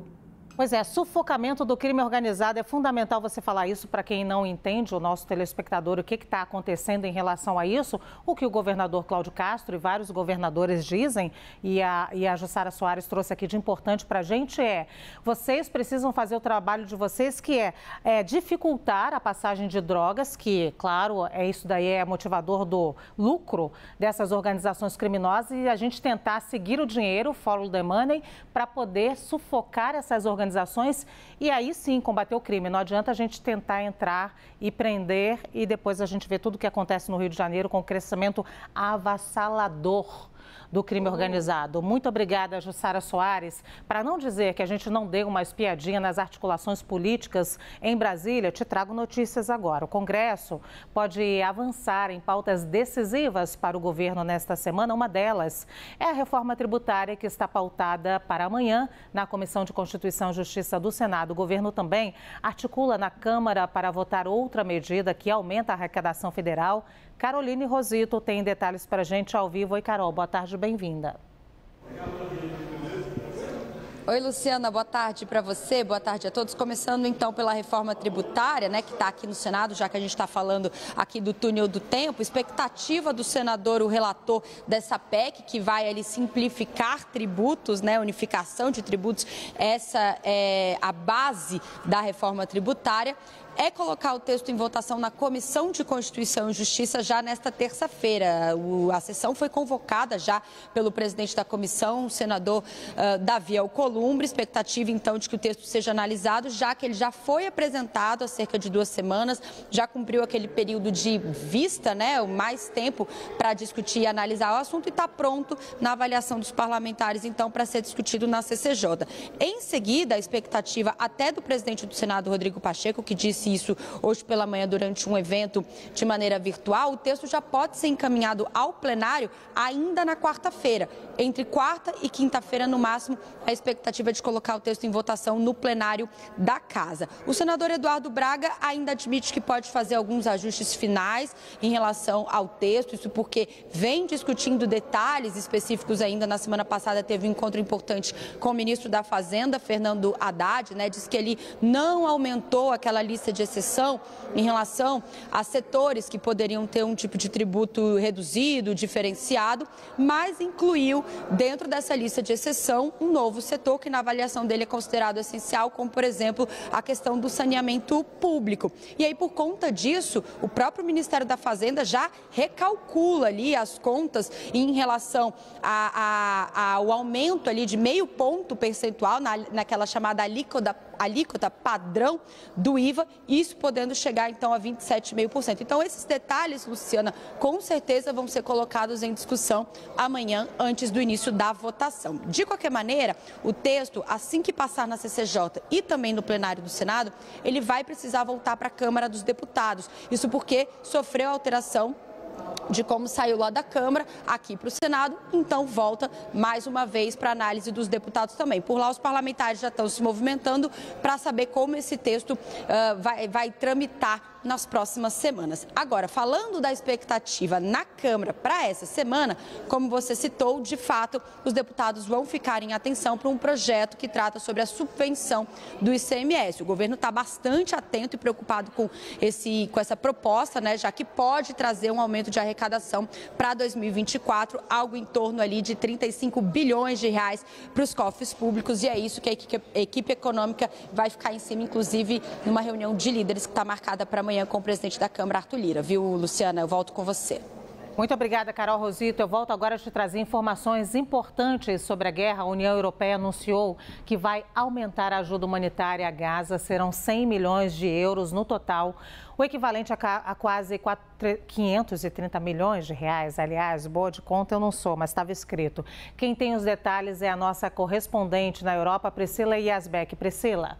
Pois é, sufocamento do crime organizado. É fundamental você falar isso para quem não entende, o nosso telespectador, o que está acontecendo em relação a isso, o que o governador Cláudio Castro e vários governadores dizem, e a, e a Jussara Soares trouxe aqui de importante para a gente é, vocês precisam fazer o trabalho de vocês, que é, é dificultar a passagem de drogas, que, claro, é, isso daí é motivador do lucro dessas organizações criminosas, e a gente tentar seguir o dinheiro, follow the money, para poder sufocar essas organizações organizações e aí sim combater o crime. Não adianta a gente tentar entrar e prender e depois a gente vê tudo o que acontece no Rio de Janeiro com o crescimento avassalador do crime organizado. Muito obrigada, Jussara Soares. Para não dizer que a gente não deu uma espiadinha nas articulações políticas em Brasília, te trago notícias agora. O Congresso pode avançar em pautas decisivas para o governo nesta semana. Uma delas é a reforma tributária, que está pautada para amanhã na Comissão de Constituição e Justiça do Senado. O governo também articula na Câmara para votar outra medida que aumenta a arrecadação federal. Caroline Rosito tem detalhes para a gente ao vivo. Oi, Carol, boa tarde, bem-vinda. Oi, Luciana, boa tarde para você, boa tarde a todos. Começando então pela reforma tributária, né, que está aqui no Senado, já que a gente está falando aqui do túnel do tempo. Expectativa do senador, o relator dessa P E C, que vai ali simplificar tributos, né, unificação de tributos, essa é a base da reforma tributária, é colocar o texto em votação na Comissão de Constituição e Justiça já nesta terça-feira. A sessão foi convocada já pelo presidente da comissão, o senador uh, Davi Alcolumbre. Expectativa, então, de que o texto seja analisado, já que ele já foi apresentado há cerca de duas semanas, já cumpriu aquele período de vista, né, mais tempo para discutir e analisar o assunto, e está pronto na avaliação dos parlamentares, então, para ser discutido na C C J. Em seguida, a expectativa até do presidente do Senado, Rodrigo Pacheco, que disse isso hoje pela manhã durante um evento de maneira virtual, o texto já pode ser encaminhado ao plenário ainda na quarta-feira. Entre quarta e quinta-feira, no máximo, a expectativa é de colocar o texto em votação no plenário da Casa. O senador Eduardo Braga ainda admite que pode fazer alguns ajustes finais em relação ao texto, isso porque vem discutindo detalhes específicos ainda. Na semana passada teve um encontro importante com o ministro da Fazenda, Fernando Haddad, né, diz que ele não aumentou aquela lista de de exceção em relação a setores que poderiam ter um tipo de tributo reduzido, diferenciado, mas incluiu dentro dessa lista de exceção um novo setor que na avaliação dele é considerado essencial, como por exemplo a questão do saneamento público. E aí, por conta disso, o próprio Ministério da Fazenda já recalcula ali as contas em relação a, a, a, ao aumento ali de meio ponto percentual na, naquela chamada alíquota, alíquota padrão do I V A, isso podendo chegar então a vinte e sete vírgula cinco por cento. Então esses detalhes, Luciana, com certeza vão ser colocados em discussão amanhã, antes do início da votação. De qualquer maneira, o texto, assim que passar na C C J e também no plenário do Senado, ele vai precisar voltar para a Câmara dos Deputados, isso porque sofreu alteração de como saiu lá da Câmara, aqui para o Senado, então volta mais uma vez para análise dos deputados também. Por lá, os parlamentares já estão se movimentando para saber como esse texto uh, vai, vai tramitar nas próximas semanas. Agora, falando da expectativa na Câmara para essa semana, como você citou, de fato, os deputados vão ficar em atenção para um projeto que trata sobre a subvenção do I C M S. O governo está bastante atento e preocupado com, esse, com essa proposta, né, já que pode trazer um aumento de arrecadação para dois mil e vinte e quatro, algo em torno ali de trinta e cinco bilhões de reais para os cofres públicos, e é isso que a equipe econômica vai ficar em cima, inclusive numa reunião de líderes que está marcada para amanhã com o presidente da Câmara, Arthur Lira. Viu, Luciana? Eu volto com você. Muito obrigada, Carol Rosito. Eu volto agora a te trazer informações importantes sobre a guerra. A União Europeia anunciou que vai aumentar a ajuda humanitária a Gaza. Serão cem milhões de euros no total, o equivalente a quase quinhentos e trinta milhões de reais. Aliás, boa de conta eu não sou, mas estava escrito. Quem tem os detalhes é a nossa correspondente na Europa, Priscila Yasbeck. Priscila.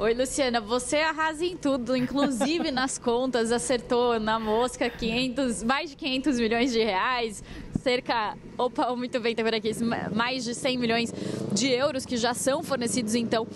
Oi, Luciana, você arrasa em tudo, inclusive nas contas, acertou na mosca quinhentos, mais de quinhentos milhões de reais, cerca, opa, muito bem, tá por aqui, mais de cem milhões de euros que já são fornecidos então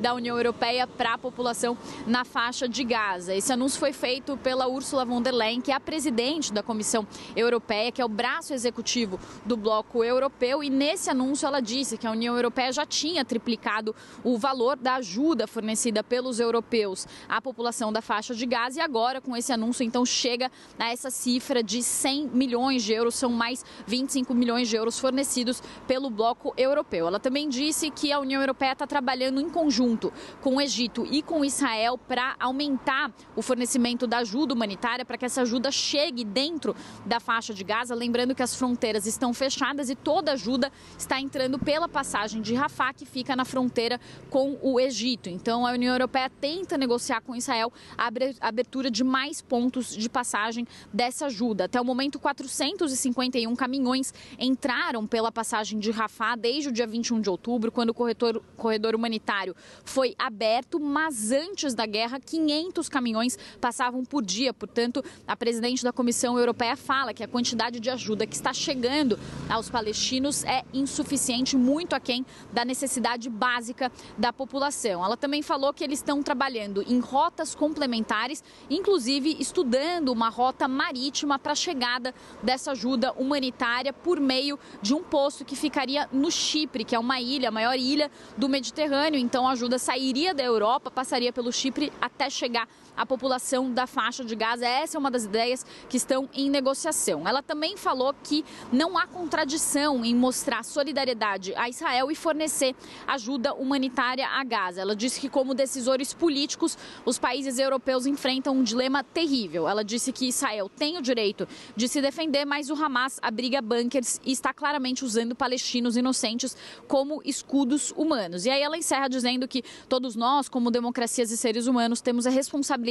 da União Europeia para a população na faixa de Gaza. Esse anúncio foi feito pela Ursula von der Leyen, que é a presidente da Comissão Europeia, que é o braço executivo do bloco europeu, e nesse anúncio ela disse que a União Europeia já tinha triplicado o valor da ajuda fornecida pelos europeus à população da faixa de Gaza, e agora com esse anúncio então chega a essa cifra de cem milhões de euros, são mais vinte e cinco milhões de euros fornecidos pelo bloco europeu. Ela também disse que a União Europeia está trabalhando em conjunto com o Egito e com Israel para aumentar o fornecimento da ajuda humanitária, para que essa ajuda chegue dentro da faixa de Gaza, lembrando que as fronteiras estão fechadas e toda ajuda está entrando pela passagem de Rafah, que fica na fronteira com o Egito. Então a União Europeia tenta negociar com Israel a abertura de mais pontos de passagem dessa ajuda. Até o momento, quatrocentos e cinquenta e um caminhões entraram pela passagem de Rafah desde o dia vinte e um de outubro, quando o corredor, corredor humanitário foi aberto, mas antes da guerra, quinhentos caminhões passavam por dia. Portanto, a presidente da Comissão Europeia fala que a quantidade de ajuda que está chegando aos palestinos é insuficiente, muito aquém da necessidade básica da população. Ela também falou que eles estão trabalhando em rotas complementares, inclusive estudando uma rota marítima para a chegada dessa ajuda humanitária por meio de um posto que ficaria no Chipre, que é uma ilha, a maior ilha do Mediterrâneo. Então a ajuda sairia da Europa, passaria pelo Chipre até chegar à população da faixa de Gaza. Essa é uma das ideias que estão em negociação. Ela também falou que não há contradição em mostrar solidariedade a Israel e fornecer ajuda humanitária a Gaza. Ela disse que, como decisores políticos, os países europeus enfrentam um dilema terrível. Ela disse que Israel tem o direito de se defender, mas o Hamas abriga bunkers e está claramente usando palestinos inocentes como escudos humanos. E aí ela encerra dizendo que todos nós, como democracias e seres humanos, temos a responsabilidade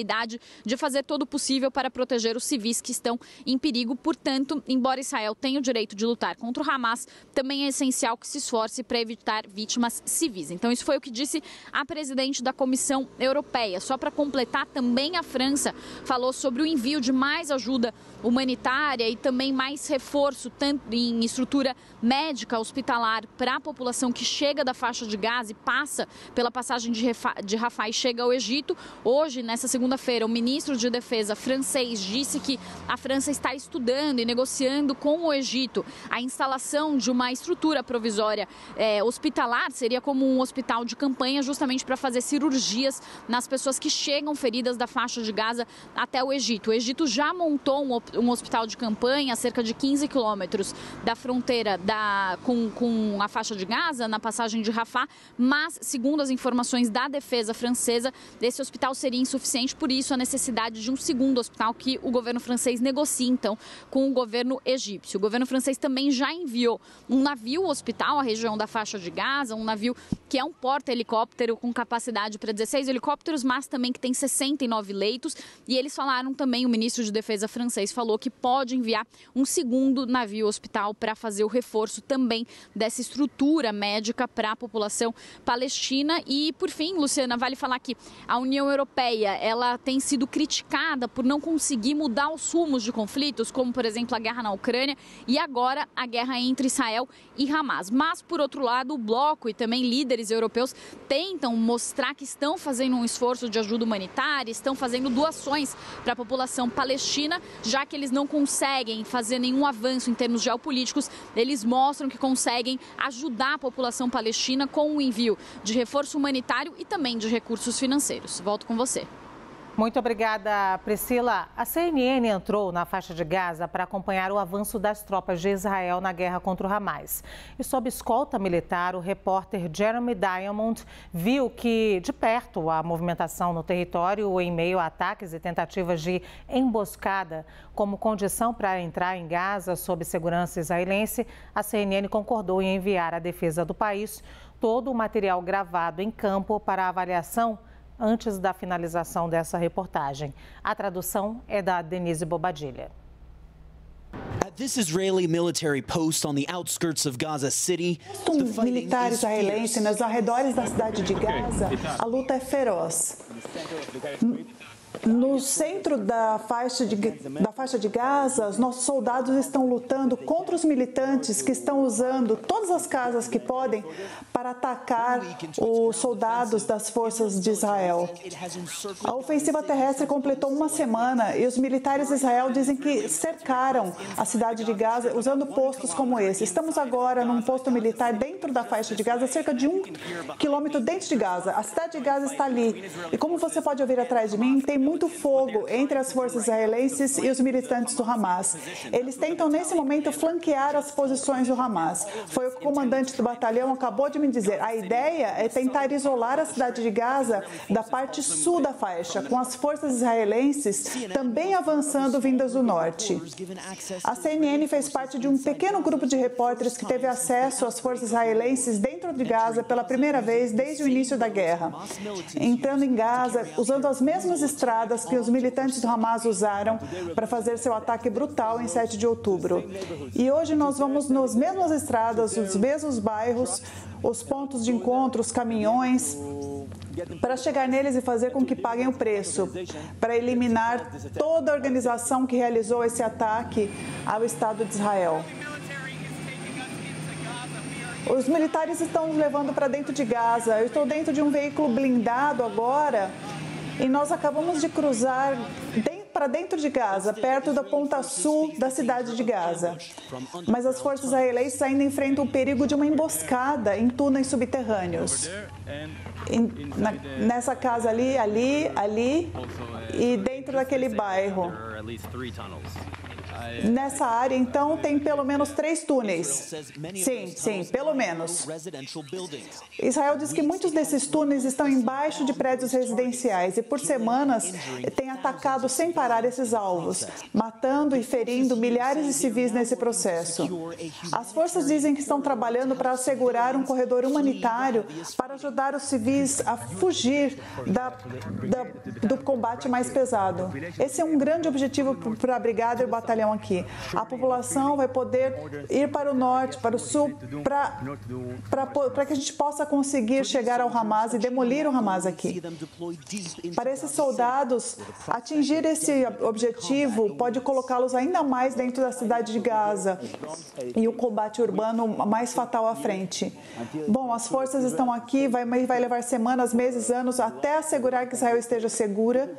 de fazer todo o possível para proteger os civis que estão em perigo. Portanto, embora Israel tenha o direito de lutar contra o Hamas, também é essencial que se esforce para evitar vítimas civis. Então, isso foi o que disse a presidente da Comissão Europeia. Só para completar, também a França falou sobre o envio de mais ajuda humanitária e também mais reforço, tanto em estrutura médica, hospitalar, para a população que chega da faixa de Gaza e passa pela passagem de Rafah e chega ao Egito. Hoje, nessa segunda-feira, o ministro de Defesa francês disse que a França está estudando e negociando com o Egito a instalação de uma estrutura provisória eh, hospitalar, seria como um hospital de campanha, justamente para fazer cirurgias nas pessoas que chegam feridas da faixa de Gaza até o Egito. O Egito já montou um, um hospital de campanha a cerca de quinze quilômetros da fronteira da, com, com a faixa de Gaza, na passagem de Rafah, mas, segundo as informações da defesa francesa, esse hospital seria insuficiente, por isso a necessidade de um segundo hospital que o governo francês negocia, então, com o governo egípcio. O governo francês também já enviou um navio hospital à região da faixa de Gaza, um navio que é um porta-helicóptero com capacidade para dezesseis helicópteros, mas também que tem sessenta e nove leitos, e eles falaram também, o ministro de Defesa francês falou que pode enviar um segundo navio hospital para fazer o reforço também dessa estrutura médica para a população palestina. E, por fim, Luciana, vale falar que a União Europeia, ela tem sido criticada por não conseguir mudar os rumos de conflitos, como, por exemplo, a guerra na Ucrânia e agora a guerra entre Israel e Hamas. Mas, por outro lado, o bloco e também líderes europeus tentam mostrar que estão fazendo um esforço de ajuda humanitária, estão fazendo doações para a população palestina, já que eles não conseguem fazer nenhum avanço em termos geopolíticos, eles mostram que conseguem ajudar a população palestina com o envio de reforço humanitário e também de recursos financeiros. Volto com você. Muito obrigada, Priscila. A C N N entrou na faixa de Gaza para acompanhar o avanço das tropas de Israel na guerra contra o Hamas. E sob escolta militar, o repórter Jeremy Diamond viu que, de perto, a movimentação no território em meio a ataques e tentativas de emboscada. Como condição para entrar em Gaza sob segurança israelense, a C N N concordou em enviar à defesa do país todo o material gravado em campo para avaliação antes da finalização dessa reportagem. A tradução é da Denise Bobadilha. This Israeli military post on the outskirts of Gaza City. Com os militares israelenses nos arredores da cidade de Gaza, a luta é feroz. No centro da faixa, de, da faixa de Gaza, os nossos soldados estão lutando contra os militantes que estão usando todas as casas que podem para atacar os soldados das forças de Israel. A ofensiva terrestre completou uma semana e os militares de Israel dizem que cercaram a cidade de Gaza usando postos como esse. Estamos agora num posto militar dentro da faixa de Gaza, cerca de um quilômetro dentro de Gaza. A cidade de Gaza está ali. E como você pode ouvir atrás de mim, tem muito fogo entre as forças israelenses e os militantes do Hamas. Eles tentam, nesse momento, flanquear as posições do Hamas. Foi o comandante do batalhão, acabou de me dizer. A ideia é tentar isolar a cidade de Gaza da parte sul da faixa, com as forças israelenses também avançando vindas do norte. A C N N fez parte de um pequeno grupo de repórteres que teve acesso às forças israelenses dentro de Gaza pela primeira vez desde o início da guerra. Entrando em Gaza, usando as mesmas estradas que os militantes do Hamas usaram para fazer seu ataque brutal em sete de outubro. E hoje nós vamos nas mesmas estradas, nos mesmos bairros, os pontos de encontro, os caminhões, para chegar neles e fazer com que paguem o preço, para eliminar toda a organização que realizou esse ataque ao Estado de Israel. Os militares estão nos levando para dentro de Gaza. Eu estou dentro de um veículo blindado agora. E nós acabamos de cruzar para dentro de Gaza, perto da ponta sul da cidade de Gaza. Mas as forças israelenses ainda enfrentam o perigo de uma emboscada em túneis subterrâneos. Em, na, nessa casa ali, ali, ali e dentro daquele bairro. Nessa área, então, tem pelo menos três túneis. Sim, sim, pelo menos. Israel diz que muitos desses túneis estão embaixo de prédios residenciais e, por semanas, tem atacado sem parar esses alvos, matando e ferindo milhares de civis nesse processo. As forças dizem que estão trabalhando para assegurar um corredor humanitário para ajudar os civis a fugir da, da, do combate mais pesado. Esse é um grande objetivo para a brigada e o batalhão aqui. A população vai poder ir para o norte, para o sul, para que a gente possa conseguir chegar ao Hamas e demolir o Hamas aqui. Para esses soldados, atingir esse objetivo pode colocá-los ainda mais dentro da cidade de Gaza e o combate urbano mais fatal à frente. Bom, as forças estão aqui, vai, vai levar semanas, meses, anos, até assegurar que Israel esteja segura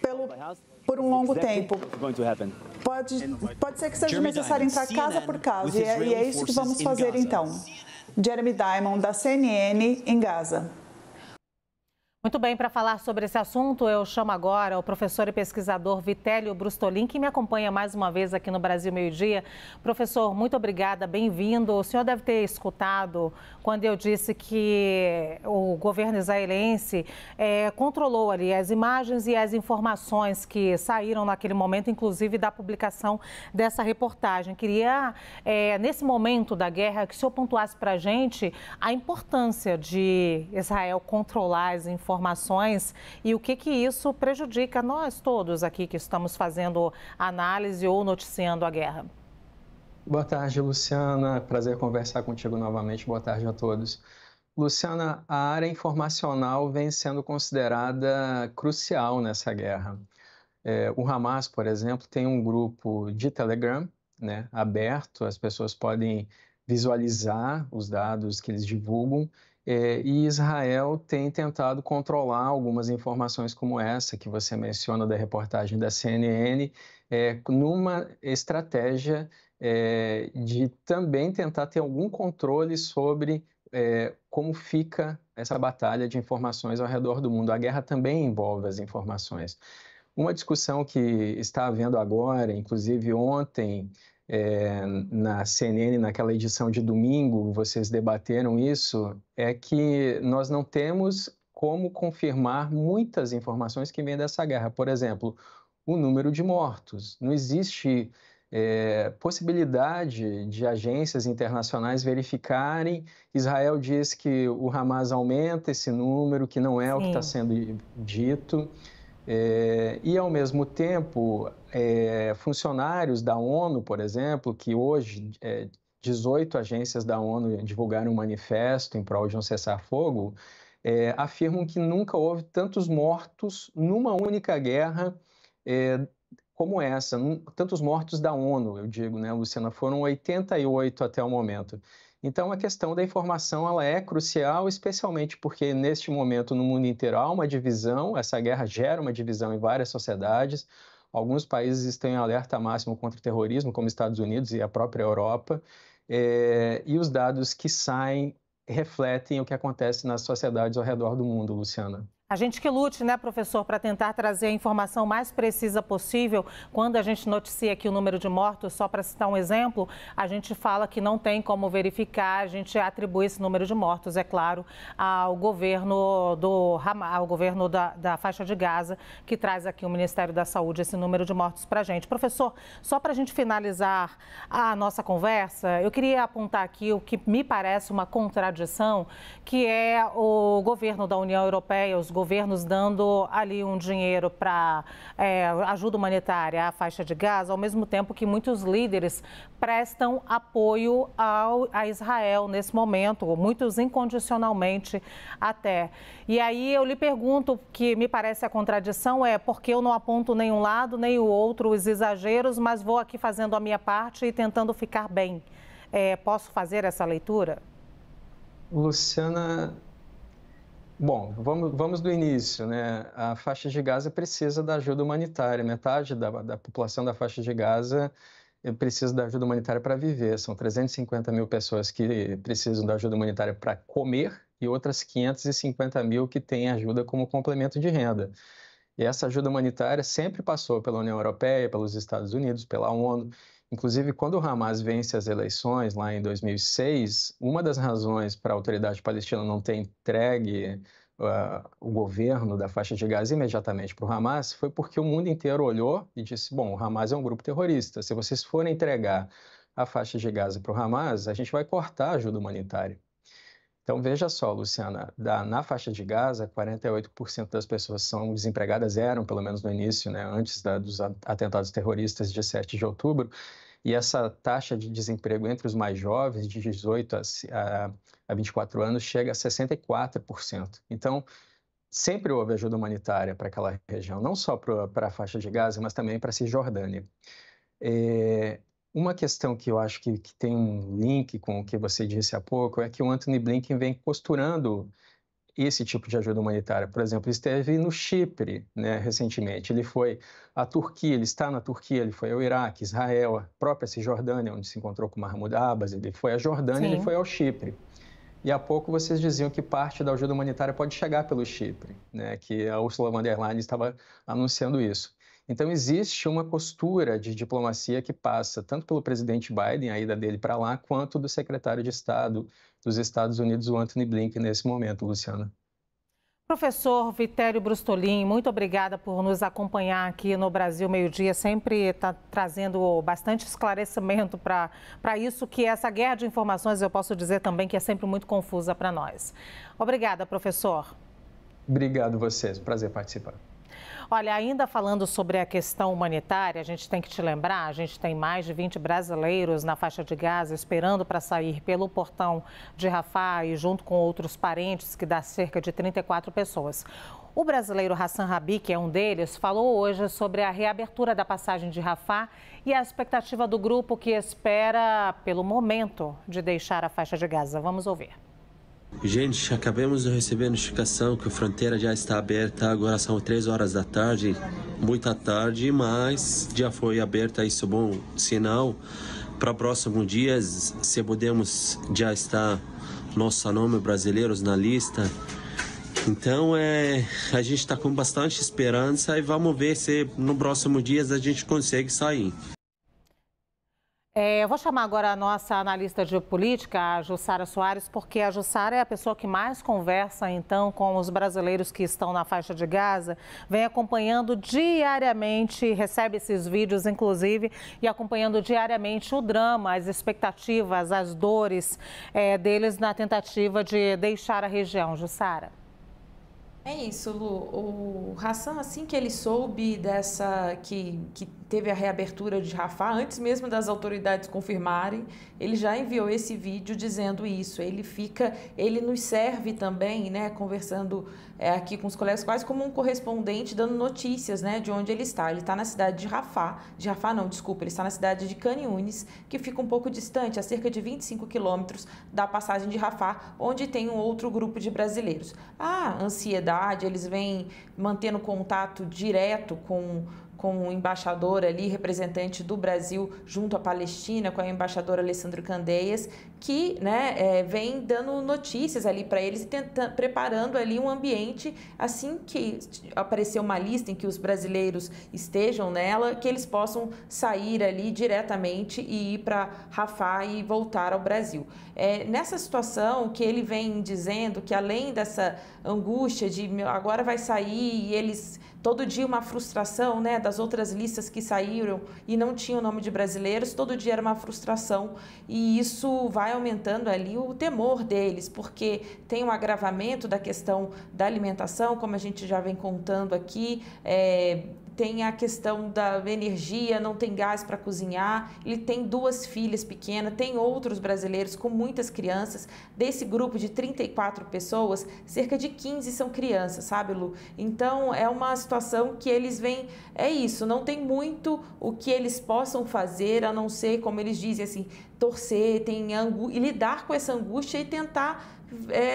pelo... por um longo tempo. Pode, pode ser que seja necessário entrar casa por casa, e é, e é isso que vamos fazer então. Jeremy Diamond, da C N N, em Gaza. Muito bem, para falar sobre esse assunto, eu chamo agora o professor e pesquisador Vitélio Brustolin, que me acompanha mais uma vez aqui no Brasil Meio-Dia. Professor, muito obrigada, bem-vindo. O senhor deve ter escutado quando eu disse que o governo israelense é, controlou ali as imagens e as informações que saíram naquele momento, inclusive da publicação dessa reportagem. Queria, é, nesse momento da guerra, que o senhor pontuasse para a gente a importância de Israel controlar as informações e o que, que isso prejudica nós todos aqui que estamos fazendo análise ou noticiando a guerra. Boa tarde, Luciana. Prazer conversar contigo novamente. Boa tarde a todos. Luciana, a área informacional vem sendo considerada crucial nessa guerra. É, o Hamas, por exemplo, tem um grupo de Telegram, né, aberto, as pessoas podem visualizar os dados que eles divulgam, é, e Israel tem tentado controlar algumas informações como essa que você menciona da reportagem da C N N, é, numa estratégia É, de também tentar ter algum controle sobre é, como fica essa batalha de informações ao redor do mundo. A guerra também envolve as informações. Uma discussão que está havendo agora, inclusive ontem, é, na C N N, naquela edição de domingo, vocês debateram isso, é que nós não temos como confirmar muitas informações que vêm dessa guerra. Por exemplo, o número de mortos. Não existe... É, possibilidade de agências internacionais verificarem. Israel diz que o Hamas aumenta esse número, que não é Sim. o que está sendo dito. É, e, ao mesmo tempo, é, funcionários da ONU, por exemplo, que hoje é, dezoito agências da ONU divulgaram um manifesto em prol de um cessar-fogo, é, afirmam que nunca houve tantos mortos numa única guerra é, como essa, tantos mortos da ONU, eu digo, né, Luciana? Foram oitenta e oito até o momento. Então, a questão da informação ela é crucial, especialmente porque, neste momento, no mundo inteiro há uma divisão, essa guerra gera uma divisão em várias sociedades. Alguns países estão em alerta máximo contra o terrorismo, como os Estados Unidos e a própria Europa, é, e os dados que saem refletem o que acontece nas sociedades ao redor do mundo, Luciana. A gente que lute, né, professor, para tentar trazer a informação mais precisa possível. Quando a gente noticia aqui o número de mortos, só para citar um exemplo, a gente fala que não tem como verificar, a gente atribui esse número de mortos, é claro, ao governo, do, ao governo da, da faixa de Gaza, que traz aqui o Ministério da Saúde esse número de mortos para a gente. Professor, só para a gente finalizar a nossa conversa, eu queria apontar aqui o que me parece uma contradição, que é o governo da União Europeia, os governos dando ali um dinheiro para é, ajuda humanitária à faixa de Gaza, ao mesmo tempo que muitos líderes prestam apoio ao, a Israel nesse momento, muitos incondicionalmente até. E aí eu lhe pergunto, que me parece a contradição é, porque eu não aponto nenhum lado, nem o outro, os exageros, mas vou aqui fazendo a minha parte e tentando ficar bem. É, posso fazer essa leitura? Luciana... Bom, vamos, vamos do início, né? A faixa de Gaza precisa da ajuda humanitária. Metade da, da população da faixa de Gaza precisa da ajuda humanitária para viver. São trezentas e cinquenta mil pessoas que precisam da ajuda humanitária para comer e outras quinhentas e cinquenta mil que têm ajuda como complemento de renda. E essa ajuda humanitária sempre passou pela União Europeia, pelos Estados Unidos, pela ONU. Inclusive, quando o Hamas vence as eleições, lá em dois mil e seis, uma das razões para a autoridade palestina não ter entregue uh, o governo da faixa de Gaza imediatamente para o Hamas foi porque o mundo inteiro olhou e disse, bom, o Hamas é um grupo terrorista, se vocês forem entregar a faixa de Gaza para o Hamas, a gente vai cortar a ajuda humanitária. Então, veja só, Luciana, da, na faixa de Gaza, quarenta e oito por cento das pessoas são desempregadas, eram, pelo menos no início, né, antes da, dos atentados terroristas de sete de outubro, e essa taxa de desemprego entre os mais jovens, de dezoito a vinte e quatro anos, chega a sessenta e quatro por cento. Então, sempre houve ajuda humanitária para aquela região, não só para a faixa de Gaza, mas também para a Cisjordânia. É... Uma questão que eu acho que, que tem um link com o que você disse há pouco é que o Anthony Blinken vem costurando esse tipo de ajuda humanitária. Por exemplo, esteve no Chipre, né, recentemente. Ele foi à Turquia, ele está na Turquia, ele foi ao Iraque, Israel, a própria Cisjordânia, onde se encontrou com Mahmoud Abbas, ele foi à Jordânia, Sim. ele foi ao Chipre. E há pouco vocês diziam que parte da ajuda humanitária pode chegar pelo Chipre, né, que a Ursula von der Leyen estava anunciando isso. Então, existe uma postura de diplomacia que passa tanto pelo presidente Biden, a ida dele para lá, quanto do secretário de Estado dos Estados Unidos, o Anthony Blinken, nesse momento, Luciana. Professor Vitélio Brustolin, muito obrigada por nos acompanhar aqui no Brasil Meio-Dia, sempre está trazendo bastante esclarecimento para isso, que essa guerra de informações, eu posso dizer também que é sempre muito confusa para nós. Obrigada, professor. Obrigado a vocês, prazer participar. Olha, ainda falando sobre a questão humanitária, a gente tem que te lembrar, a gente tem mais de vinte brasileiros na faixa de Gaza esperando para sair pelo portão de Rafah e junto com outros parentes, que dá cerca de trinta e quatro pessoas. O brasileiro Hassan Rabi, que é um deles, falou hoje sobre a reabertura da passagem de Rafah e a expectativa do grupo que espera, pelo momento, de deixar a faixa de Gaza. Vamos ouvir. Gente, acabamos de receber a notificação que a fronteira já está aberta, agora são três horas da tarde, muita tarde, mas já foi aberta, isso é bom sinal. Para próximos dias, se podemos, já está nosso nome brasileiros na lista. Então, é, a gente está com bastante esperança e vamos ver se no próximo dias a gente consegue sair. É, eu vou chamar agora a nossa analista de política, a Jussara Soares, porque a Jussara é a pessoa que mais conversa, então, com os brasileiros que estão na faixa de Gaza, vem acompanhando diariamente, recebe esses vídeos, inclusive, e acompanhando diariamente o drama, as expectativas, as dores é, deles na tentativa de deixar a região. Jussara. É isso, Lu. O Hassan, assim que ele soube dessa... que, que... teve a reabertura de Rafah, antes mesmo das autoridades confirmarem, ele já enviou esse vídeo dizendo isso. Ele fica, ele nos serve também, né, conversando é, aqui com os colegas, quase como um correspondente, dando notícias, né, de onde ele está. Ele está na cidade de Rafah, de Rafah não, desculpa, ele está na cidade de Khan Yunis, que fica um pouco distante, a cerca de vinte e cinco quilômetros da passagem de Rafah, onde tem um outro grupo de brasileiros. A ansiedade, eles vêm mantendo contato direto com com o embaixador ali, representante do Brasil junto à Palestina, com a embaixadora Alessandra Candeias, que, né, é, vem dando notícias ali para eles e tenta, preparando ali um ambiente, assim que aparecer uma lista em que os brasileiros estejam nela, que eles possam sair ali diretamente e ir para Rafah e voltar ao Brasil. É, nessa situação que ele vem dizendo que, além dessa angústia de agora vai sair e eles... Todo dia uma frustração, né, das outras listas que saíram e não tinha o nome de brasileiros, todo dia era uma frustração e isso vai aumentando ali o temor deles, porque tem um agravamento da questão da alimentação, como a gente já vem contando aqui, é... tem a questão da energia, não tem gás para cozinhar, ele tem duas filhas pequenas, tem outros brasileiros com muitas crianças. Desse grupo de trinta e quatro pessoas, cerca de quinze são crianças, sabe, Lu? Então, é uma situação que eles vêm, é isso, não tem muito o que eles possam fazer, a não ser, como eles dizem, assim, torcer, tem angu... e lidar com essa angústia e tentar, é,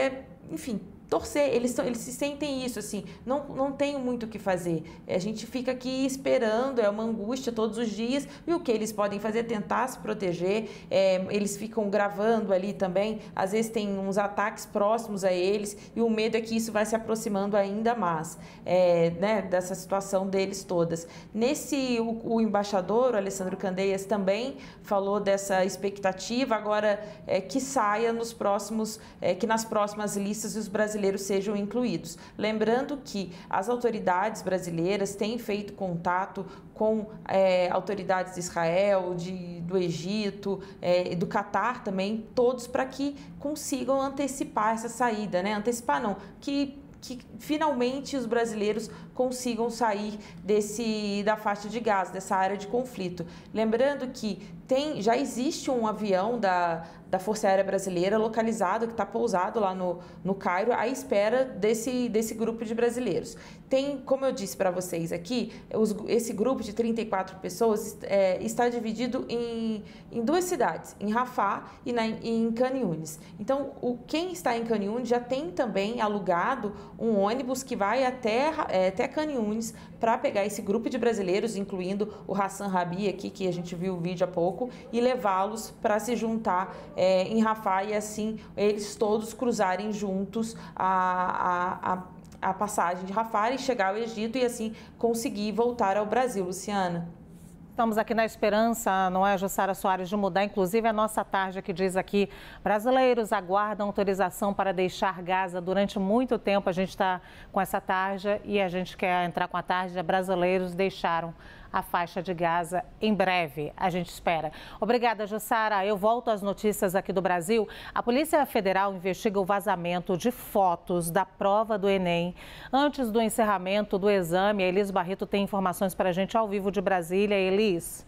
enfim... torcer, eles, eles se sentem isso, assim, não, não tenho muito o que fazer, a gente fica aqui esperando, é uma angústia todos os dias, e o que eles podem fazer é tentar se proteger, é, eles ficam gravando ali também, às vezes tem uns ataques próximos a eles, e o medo é que isso vai se aproximando ainda mais, é, né, dessa situação deles todas. Nesse, o, o embaixador, o Alessandro Candeias, também falou dessa expectativa, agora é, que saia nos próximos, é, que nas próximas listas os brasileiros brasileiros sejam incluídos. Lembrando que as autoridades brasileiras têm feito contato com é, autoridades de Israel, de, do Egito, é, do Catar também, todos para que consigam antecipar essa saída, né? Antecipar não, que que finalmente os brasileiros consigam sair desse, da faixa de Gaza, dessa área de conflito. Lembrando que tem, já existe um avião da, da Força Aérea Brasileira localizado, que está pousado lá no, no Cairo, à espera desse, desse grupo de brasileiros. Tem, como eu disse para vocês aqui, os, esse grupo de trinta e quatro pessoas é, está dividido em, em duas cidades, em Rafah e na, em Khan Yunis. Então, o, quem está em Khan Yunis já tem também alugado um ônibus que vai até, é, até Khan Yunis para pegar esse grupo de brasileiros, incluindo o Hassan Rabi aqui, que a gente viu o vídeo há pouco, e levá-los para se juntar é, em Rafah e assim eles todos cruzarem juntos a... a, a a passagem de Rafah e chegar ao Egito e assim conseguir voltar ao Brasil. Luciana. Estamos aqui na esperança, não é, Jussara Soares, de mudar, inclusive, a nossa tarde que diz aqui, brasileiros aguardam autorização para deixar Gaza durante muito tempo. A gente está com essa tarde e a gente quer entrar com a tarde, brasileiros deixaram a faixa de Gaza em breve, a gente espera. Obrigada, Jussara. Eu volto às notícias aqui do Brasil. A Polícia Federal investiga o vazamento de fotos da prova do Enem. Antes do encerramento do exame, a Elis Barreto tem informações para a gente ao vivo de Brasília. Elis.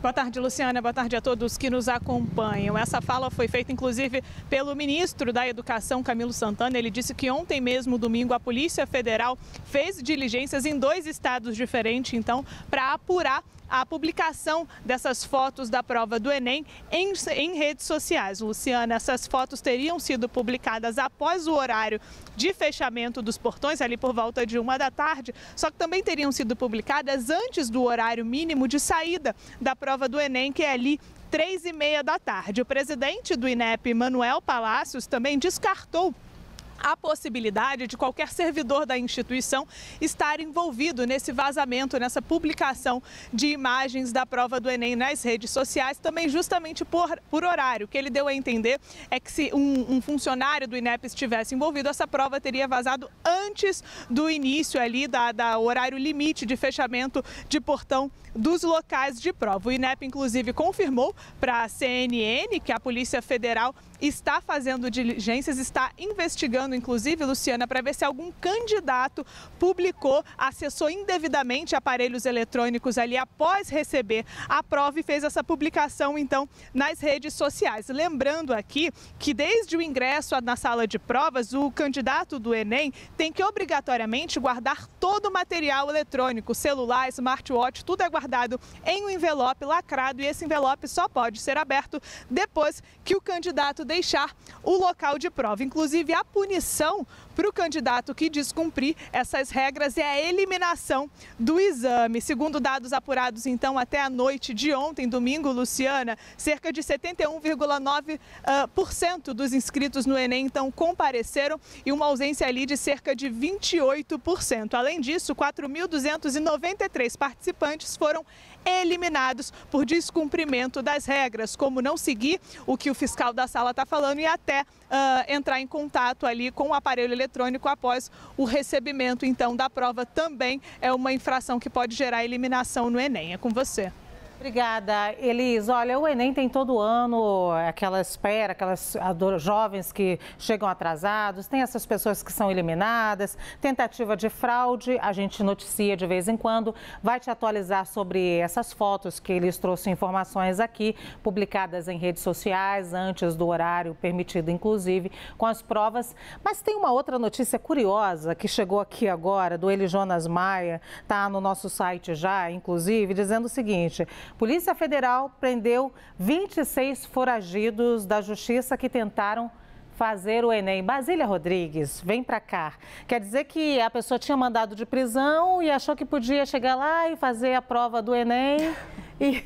Boa tarde, Luciana. Boa tarde a todos que nos acompanham. Essa fala foi feita, inclusive, pelo ministro da Educação, Camilo Santana. Ele disse que ontem mesmo, domingo, a Polícia Federal fez diligências em dois estados diferentes, então, para apurar a publicação dessas fotos da prova do Enem em, em redes sociais. Luciana, essas fotos teriam sido publicadas após o horário de fechamento dos portões, ali por volta de uma da tarde, só que também teriam sido publicadas antes do horário mínimo de saída da prova do Enem, que é ali três e meia da tarde. O presidente do Inep, Manuel Palacios, também descartou a possibilidade de qualquer servidor da instituição estar envolvido nesse vazamento, nessa publicação de imagens da prova do Enem nas redes sociais, também justamente por, por horário. O que ele deu a entender é que se um, um funcionário do Inep estivesse envolvido, essa prova teria vazado antes do início ali da, da horário limite de fechamento de portão dos locais de prova. O Inep, inclusive, confirmou para a C N N que a Polícia Federal está fazendo diligências, está investigando, inclusive, Luciana, para ver se algum candidato publicou, acessou indevidamente aparelhos eletrônicos ali após receber a prova e fez essa publicação, então, nas redes sociais. Lembrando aqui que desde o ingresso na sala de provas, o candidato do Enem tem que obrigatoriamente guardar todo o material eletrônico, celular, smartwatch, tudo é guardado em um envelope lacrado e esse envelope só pode ser aberto depois que o candidato deixar o local de prova. Inclusive, a punição para o candidato que descumprir essas regras é a eliminação do exame. Segundo dados apurados, então, até a noite de ontem, domingo, Luciana, cerca de setenta e um vírgula nove por cento dos inscritos no Enem, então, compareceram e uma ausência ali de cerca de vinte e oito por cento. Além disso, quatro mil duzentos e noventa e três participantes foram eliminados por descumprimento das regras, como não seguir o que o fiscal da sala está falando e até uh, entrar em contato ali com o aparelho eletrônico após o recebimento, então, da prova. Também é uma infração que pode gerar eliminação no Enem. É com você. Obrigada, Elis. Olha, o Enem tem todo ano aquela espera, aquelas jovens que chegam atrasados, tem essas pessoas que são eliminadas, tentativa de fraude, a gente noticia de vez em quando, vai te atualizar sobre essas fotos que eles trouxe informações aqui, publicadas em redes sociais, antes do horário permitido, inclusive, com as provas. Mas tem uma outra notícia curiosa que chegou aqui agora, do Eli Jonas Maia, tá no nosso site já, inclusive, dizendo o seguinte... Polícia Federal prendeu vinte e seis foragidos da Justiça que tentaram fazer o Enem. Basília Rodrigues, vem pra cá. Quer dizer que a pessoa tinha mandado de prisão e achou que podia chegar lá e fazer a prova do Enem. E...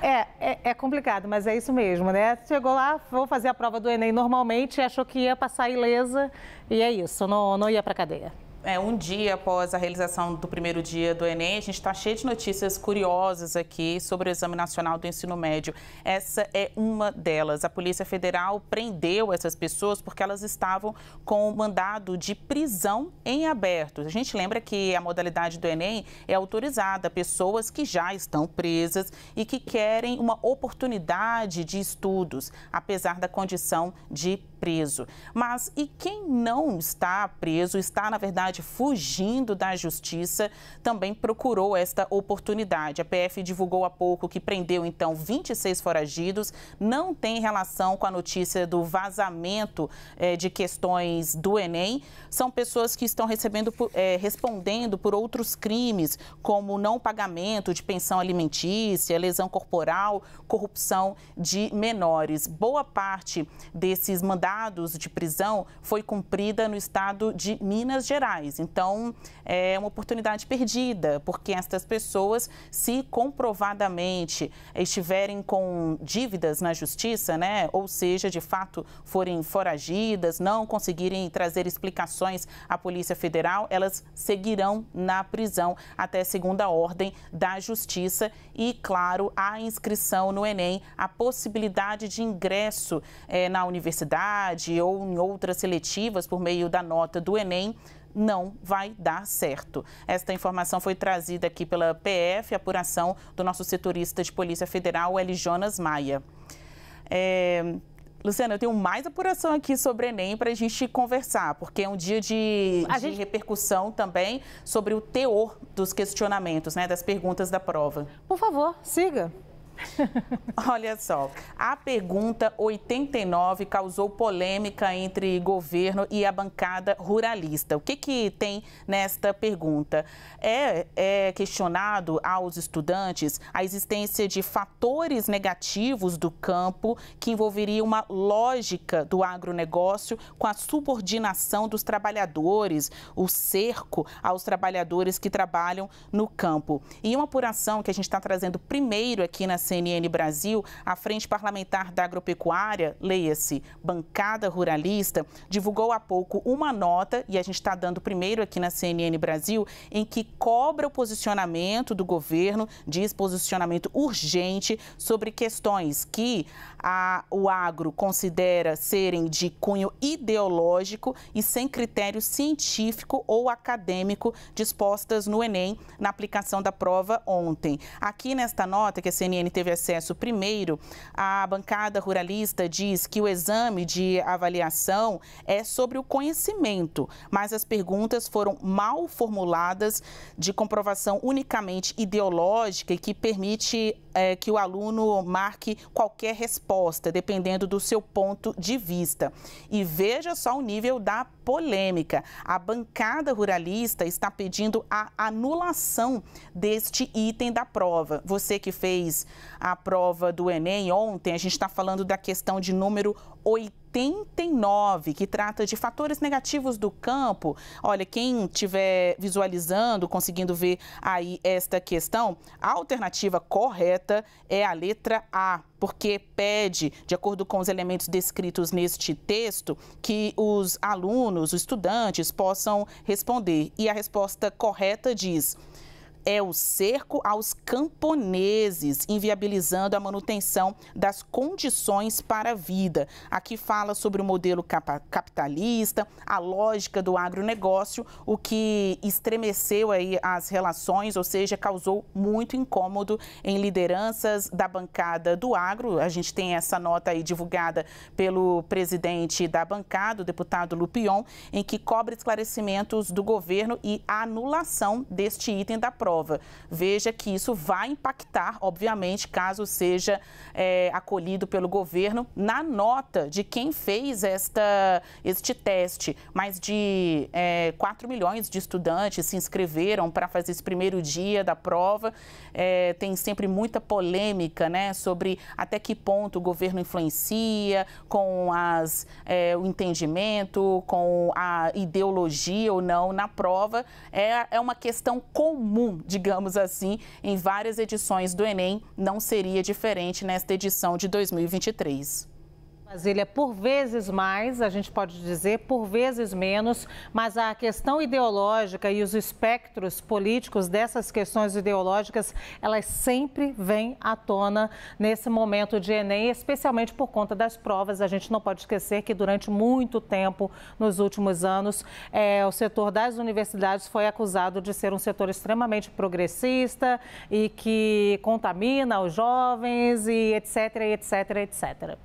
É, é, é complicado, mas é isso mesmo, né? Chegou lá, vou fazer a prova do Enem normalmente, achou que ia passar ilesa e é isso, não, não ia pra cadeia. É, um dia após a realização do primeiro dia do Enem, a gente está cheio de notícias curiosas aqui sobre o Exame Nacional do Ensino Médio. Essa é uma delas. A Polícia Federal prendeu essas pessoas porque elas estavam com o mandado de prisão em aberto. A gente lembra que a modalidade do Enem é autorizada a pessoas que já estão presas e que querem uma oportunidade de estudos, apesar da condição de preso. Mas e quem não está preso, está, na verdade, fugindo da justiça, também procurou esta oportunidade. A P F divulgou há pouco que prendeu, então, vinte e seis foragidos. Não tem relação com a notícia do vazamento eh, de questões do Enem. São pessoas que estão recebendo, eh, respondendo por outros crimes, como não pagamento de pensão alimentícia, lesão corporal, corrupção de menores. Boa parte desses mandados de prisão foi cumprida no estado de Minas Gerais. Então, é uma oportunidade perdida, porque estas pessoas, se comprovadamente estiverem com dívidas na justiça, né, ou seja, de fato forem foragidas, não conseguirem trazer explicações à Polícia Federal, elas seguirão na prisão até segunda ordem da justiça e, claro, a inscrição no Enem, a possibilidade de ingresso eh, na universidade ou em outras seletivas por meio da nota do Enem, não vai dar certo. Esta informação foi trazida aqui pela P F, apuração do nosso setorista de Polícia Federal, Eli Jonas Maia. É... Luciana, eu tenho mais apuração aqui sobre Enem para a gente conversar, porque é um dia de, de gente... repercussão também sobre o teor dos questionamentos, né, das perguntas da prova. Por favor, siga. Olha só, a pergunta oitenta e nove causou polêmica entre governo e a bancada ruralista. O que que tem nesta pergunta? É, é questionado aos estudantes a existência de fatores negativos do campo que envolveria uma lógica do agronegócio com a subordinação dos trabalhadores, o cerco aos trabalhadores que trabalham no campo. E uma apuração que a gente está trazendo primeiro aqui na C N N Brasil, a Frente Parlamentar da Agropecuária, leia-se, bancada ruralista, divulgou há pouco uma nota, e a gente está dando primeiro aqui na C N N Brasil, em que cobra o posicionamento do governo, diz posicionamento urgente sobre questões que a, o agro considera serem de cunho ideológico e sem critério científico ou acadêmico dispostas no Enem na aplicação da prova ontem. Aqui nesta nota que a C N N teve acesso primeiro. A bancada ruralista diz que o exame de avaliação é sobre o conhecimento, mas as perguntas foram mal formuladas, de comprovação unicamente ideológica e que permite é, que o aluno marque qualquer resposta, dependendo do seu ponto de vista. E veja só o nível da polêmica. A bancada ruralista está pedindo a anulação deste item da prova. Você que fez a prova do Enem ontem, a gente está falando da questão de número oitenta e nove, que trata de fatores negativos do campo. Olha, quem estiver visualizando, conseguindo ver aí esta questão, a alternativa correta é a letra A, porque pede, de acordo com os elementos descritos neste texto, que os alunos, os estudantes, possam responder. E a resposta correta diz: é o cerco aos camponeses, inviabilizando a manutenção das condições para a vida. Aqui fala sobre o modelo capitalista, a lógica do agronegócio, o que estremeceu aí as relações, ou seja, causou muito incômodo em lideranças da bancada do agro. A gente tem essa nota aí divulgada pelo presidente da bancada, o deputado Lupion, em que cobra esclarecimentos do governo e a anulação deste item da prova. Veja que isso vai impactar, obviamente, caso seja é, acolhido pelo governo, na nota de quem fez esta, este teste. Mais de é, quatro milhões de estudantes se inscreveram para fazer esse primeiro dia da prova. É, tem sempre muita polêmica, né, sobre até que ponto o governo influencia com as, é, o entendimento, com a ideologia ou não na prova. É, é uma questão comum, digamos assim, em várias edições do Enem. Não seria diferente nesta edição de dois mil e vinte e três. Basília, por vezes mais, a gente pode dizer, por vezes menos, mas a questão ideológica e os espectros políticos dessas questões ideológicas, elas sempre vêm à tona nesse momento de Enem, especialmente por conta das provas. A gente não pode esquecer que durante muito tempo, nos últimos anos, é, o setor das universidades foi acusado de ser um setor extremamente progressista e que contamina os jovens e etc, etc, et cetera.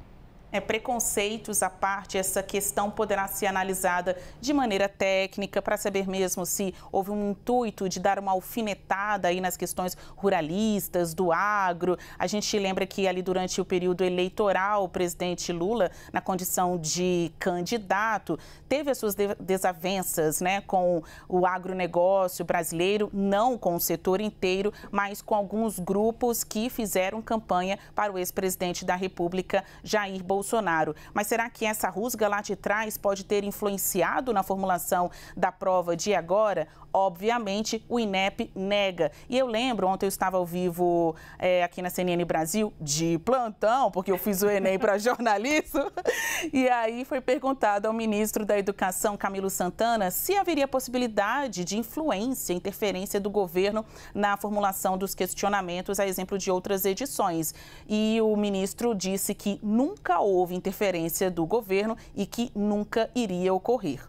É, preconceitos à parte, essa questão poderá ser analisada de maneira técnica para saber mesmo se houve um intuito de dar uma alfinetada aí nas questões ruralistas, do agro. A gente lembra que ali durante o período eleitoral, o presidente Lula, na condição de candidato, teve as suas desavenças, né, com o agronegócio brasileiro, não com o setor inteiro, mas com alguns grupos que fizeram campanha para o ex-presidente da República, Jair Bolsonaro. Bolsonaro. Mas será que essa rusga lá de trás pode ter influenciado na formulação da prova de agora? Obviamente, o Inep nega. E eu lembro, ontem eu estava ao vivo é, aqui na C N N Brasil, de plantão, porque eu fiz o Enem para jornalismo, e aí foi perguntado ao ministro da Educação, Camilo Santana, se haveria possibilidade de influência, interferência do governo na formulação dos questionamentos, a exemplo de outras edições. E o ministro disse que nunca houve interferência do governo e que nunca iria ocorrer.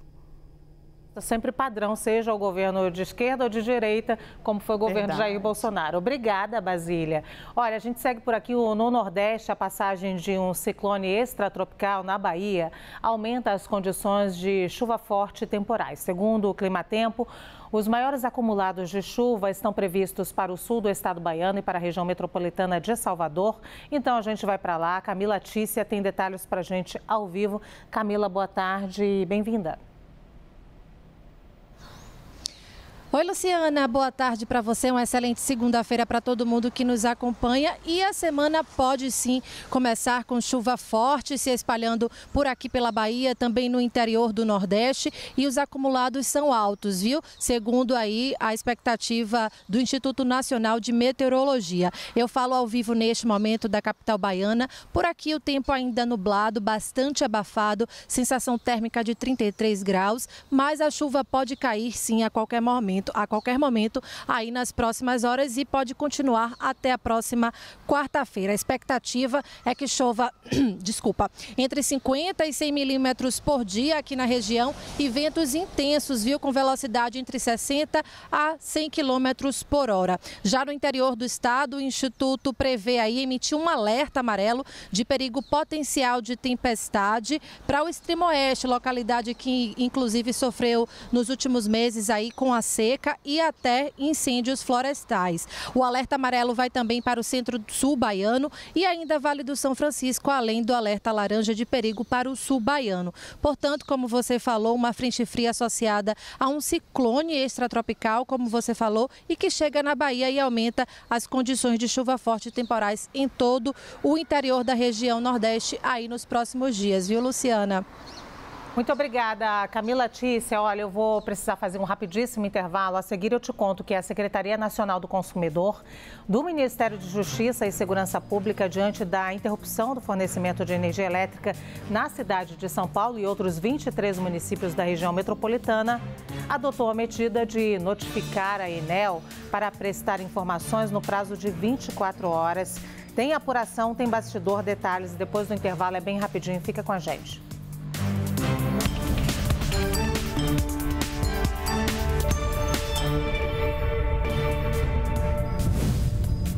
Sempre padrão, seja o governo de esquerda ou de direita, como foi o governo Verdade. Jair Bolsonaro. Obrigada, Basília. Olha, a gente segue por aqui. No Nordeste, a passagem de um ciclone extratropical na Bahia aumenta as condições de chuva forte e temporais. Segundo o Climatempo, os maiores acumulados de chuva estão previstos para o sul do estado baiano e para a região metropolitana de Salvador. Então a gente vai para lá. Camila Tícia tem detalhes para a gente ao vivo. Camila, boa tarde e bem-vinda. Oi, Luciana, boa tarde para você, uma excelente segunda-feira para todo mundo que nos acompanha, e a semana pode sim começar com chuva forte se espalhando por aqui pela Bahia, também no interior do Nordeste, e os acumulados são altos, viu? Segundo aí a expectativa do Instituto Nacional de Meteorologia. Eu falo ao vivo neste momento da capital baiana, por aqui o tempo ainda nublado, bastante abafado, sensação térmica de trinta e três graus, mas a chuva pode cair sim a qualquer momento. momento, a qualquer momento aí nas próximas horas e pode continuar até a próxima quarta-feira. A expectativa é que chova, desculpa, entre cinquenta e cem milímetros por dia aqui na região e ventos intensos, viu, com velocidade entre sessenta a cem quilômetros por hora. Já no interior do estado, o Instituto prevê aí emitir um alerta amarelo de perigo potencial de tempestade para o extremo oeste, localidade que inclusive sofreu nos últimos meses aí com a seca e até incêndios florestais. O alerta amarelo vai também para o centro-sul baiano e ainda Vale do São Francisco, além do alerta laranja de perigo para o sul baiano. Portanto, como você falou, uma frente fria associada a um ciclone extratropical, como você falou, e que chega na Bahia e aumenta as condições de chuva forte e temporais em todo o interior da região nordeste aí nos próximos dias, viu, Luciana? Muito obrigada, Camila Tícia. Olha, eu vou precisar fazer um rapidíssimo intervalo. A seguir eu te conto que a Secretaria Nacional do Consumidor do Ministério de Justiça e Segurança Pública, diante da interrupção do fornecimento de energia elétrica na cidade de São Paulo e outros vinte e três municípios da região metropolitana, adotou a medida de notificar a Enel para prestar informações no prazo de vinte e quatro horas. Tem apuração, tem bastidor, detalhes. Depois do intervalo é bem rapidinho, fica com a gente.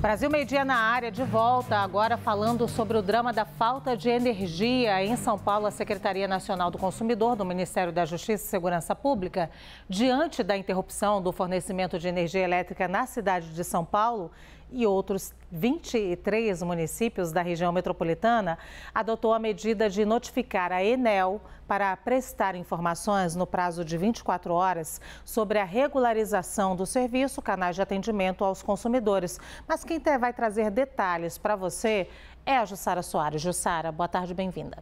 Brasil Meio-Dia na área, de volta agora falando sobre o drama da falta de energia em São Paulo. A Secretaria Nacional do Consumidor do Ministério da Justiça e Segurança Pública, diante da interrupção do fornecimento de energia elétrica na cidade de São Paulo e outros vinte e três municípios da região metropolitana, adotou a medida de notificar a Enel para prestar informações no prazo de vinte e quatro horas sobre a regularização do serviço, canais de atendimento aos consumidores. Mas quem vai trazer detalhes para você é a Jussara Soares. Jussara, boa tarde, bem-vinda.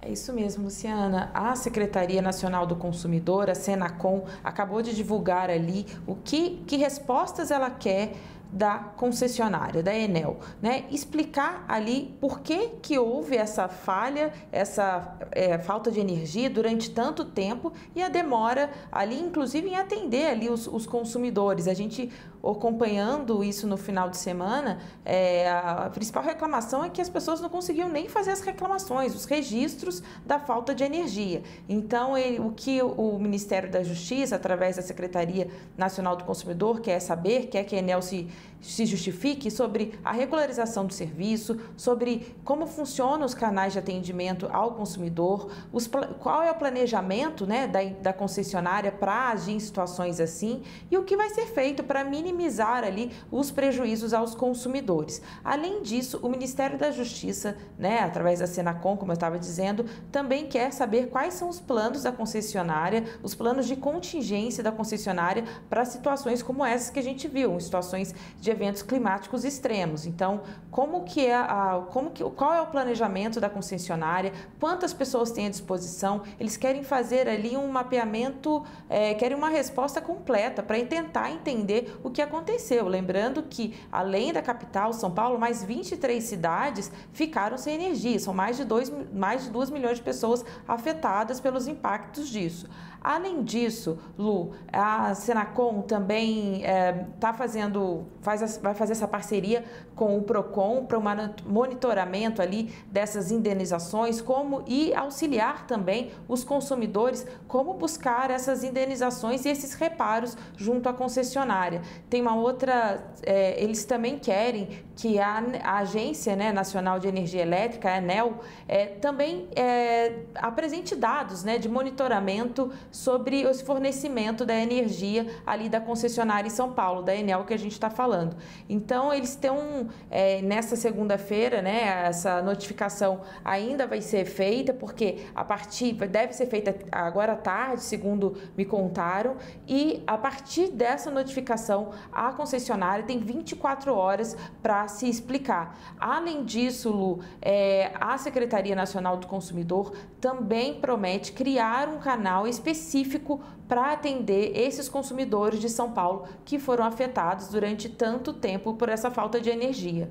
É isso mesmo, Luciana. A Secretaria Nacional do Consumidor, a Senacon, acabou de divulgar ali o que, que respostas ela quer da concessionária, da Enel, né? Explicar ali por que que houve essa falha, essa é, falta de energia durante tanto tempo e a demora ali, inclusive em atender ali os, os consumidores. A gente acompanhando isso no final de semana, é, a principal reclamação é que as pessoas não conseguiam nem fazer as reclamações, os registros da falta de energia. Então, ele, o que o Ministério da Justiça, através da Secretaria Nacional do Consumidor, quer saber, quer que a Enel se se justifique sobre a regularização do serviço, sobre como funcionam os canais de atendimento ao consumidor, os, qual é o planejamento, né, da, da concessionária para agir em situações assim e o que vai ser feito para minimizar ali os prejuízos aos consumidores. Além disso, o Ministério da Justiça, né, através da Senacon, como eu estava dizendo, também quer saber quais são os planos da concessionária, os planos de contingência da concessionária para situações como essas que a gente viu, situações de eventos climáticos extremos. Então, como que é a, como que, qual é o planejamento da concessionária, quantas pessoas têm à disposição, eles querem fazer ali um mapeamento, é, querem uma resposta completa para tentar entender o que aconteceu. Lembrando que, além da capital, São Paulo, mais vinte e três cidades ficaram sem energia, são mais de dois, mais de dois milhões de pessoas afetadas pelos impactos disso. Além disso, Lu, a Senacon também é, tá fazendo, faz, vai fazer essa parceria com o Procon para o monitoramento ali dessas indenizações, como e auxiliar também os consumidores como buscar essas indenizações e esses reparos junto à concessionária. Tem uma outra, é, eles também querem que a, a Agência, né, Nacional de Energia Elétrica, a Enel, é, também é, apresente dados, né, de monitoramento sobre esse fornecimento da energia ali da concessionária em São Paulo, da Enel, que a gente está falando. Então, eles têm, é, nessa segunda-feira, né, essa notificação ainda vai ser feita, porque a partir, deve ser feita agora à tarde, segundo me contaram, e a partir dessa notificação, a concessionária tem vinte e quatro horas para se explicar. Além disso, Lu, é, a Secretaria Nacional do Consumidor também promete criar um canal específico para atender esses consumidores de São Paulo que foram afetados durante tanto tempo por essa falta de energia.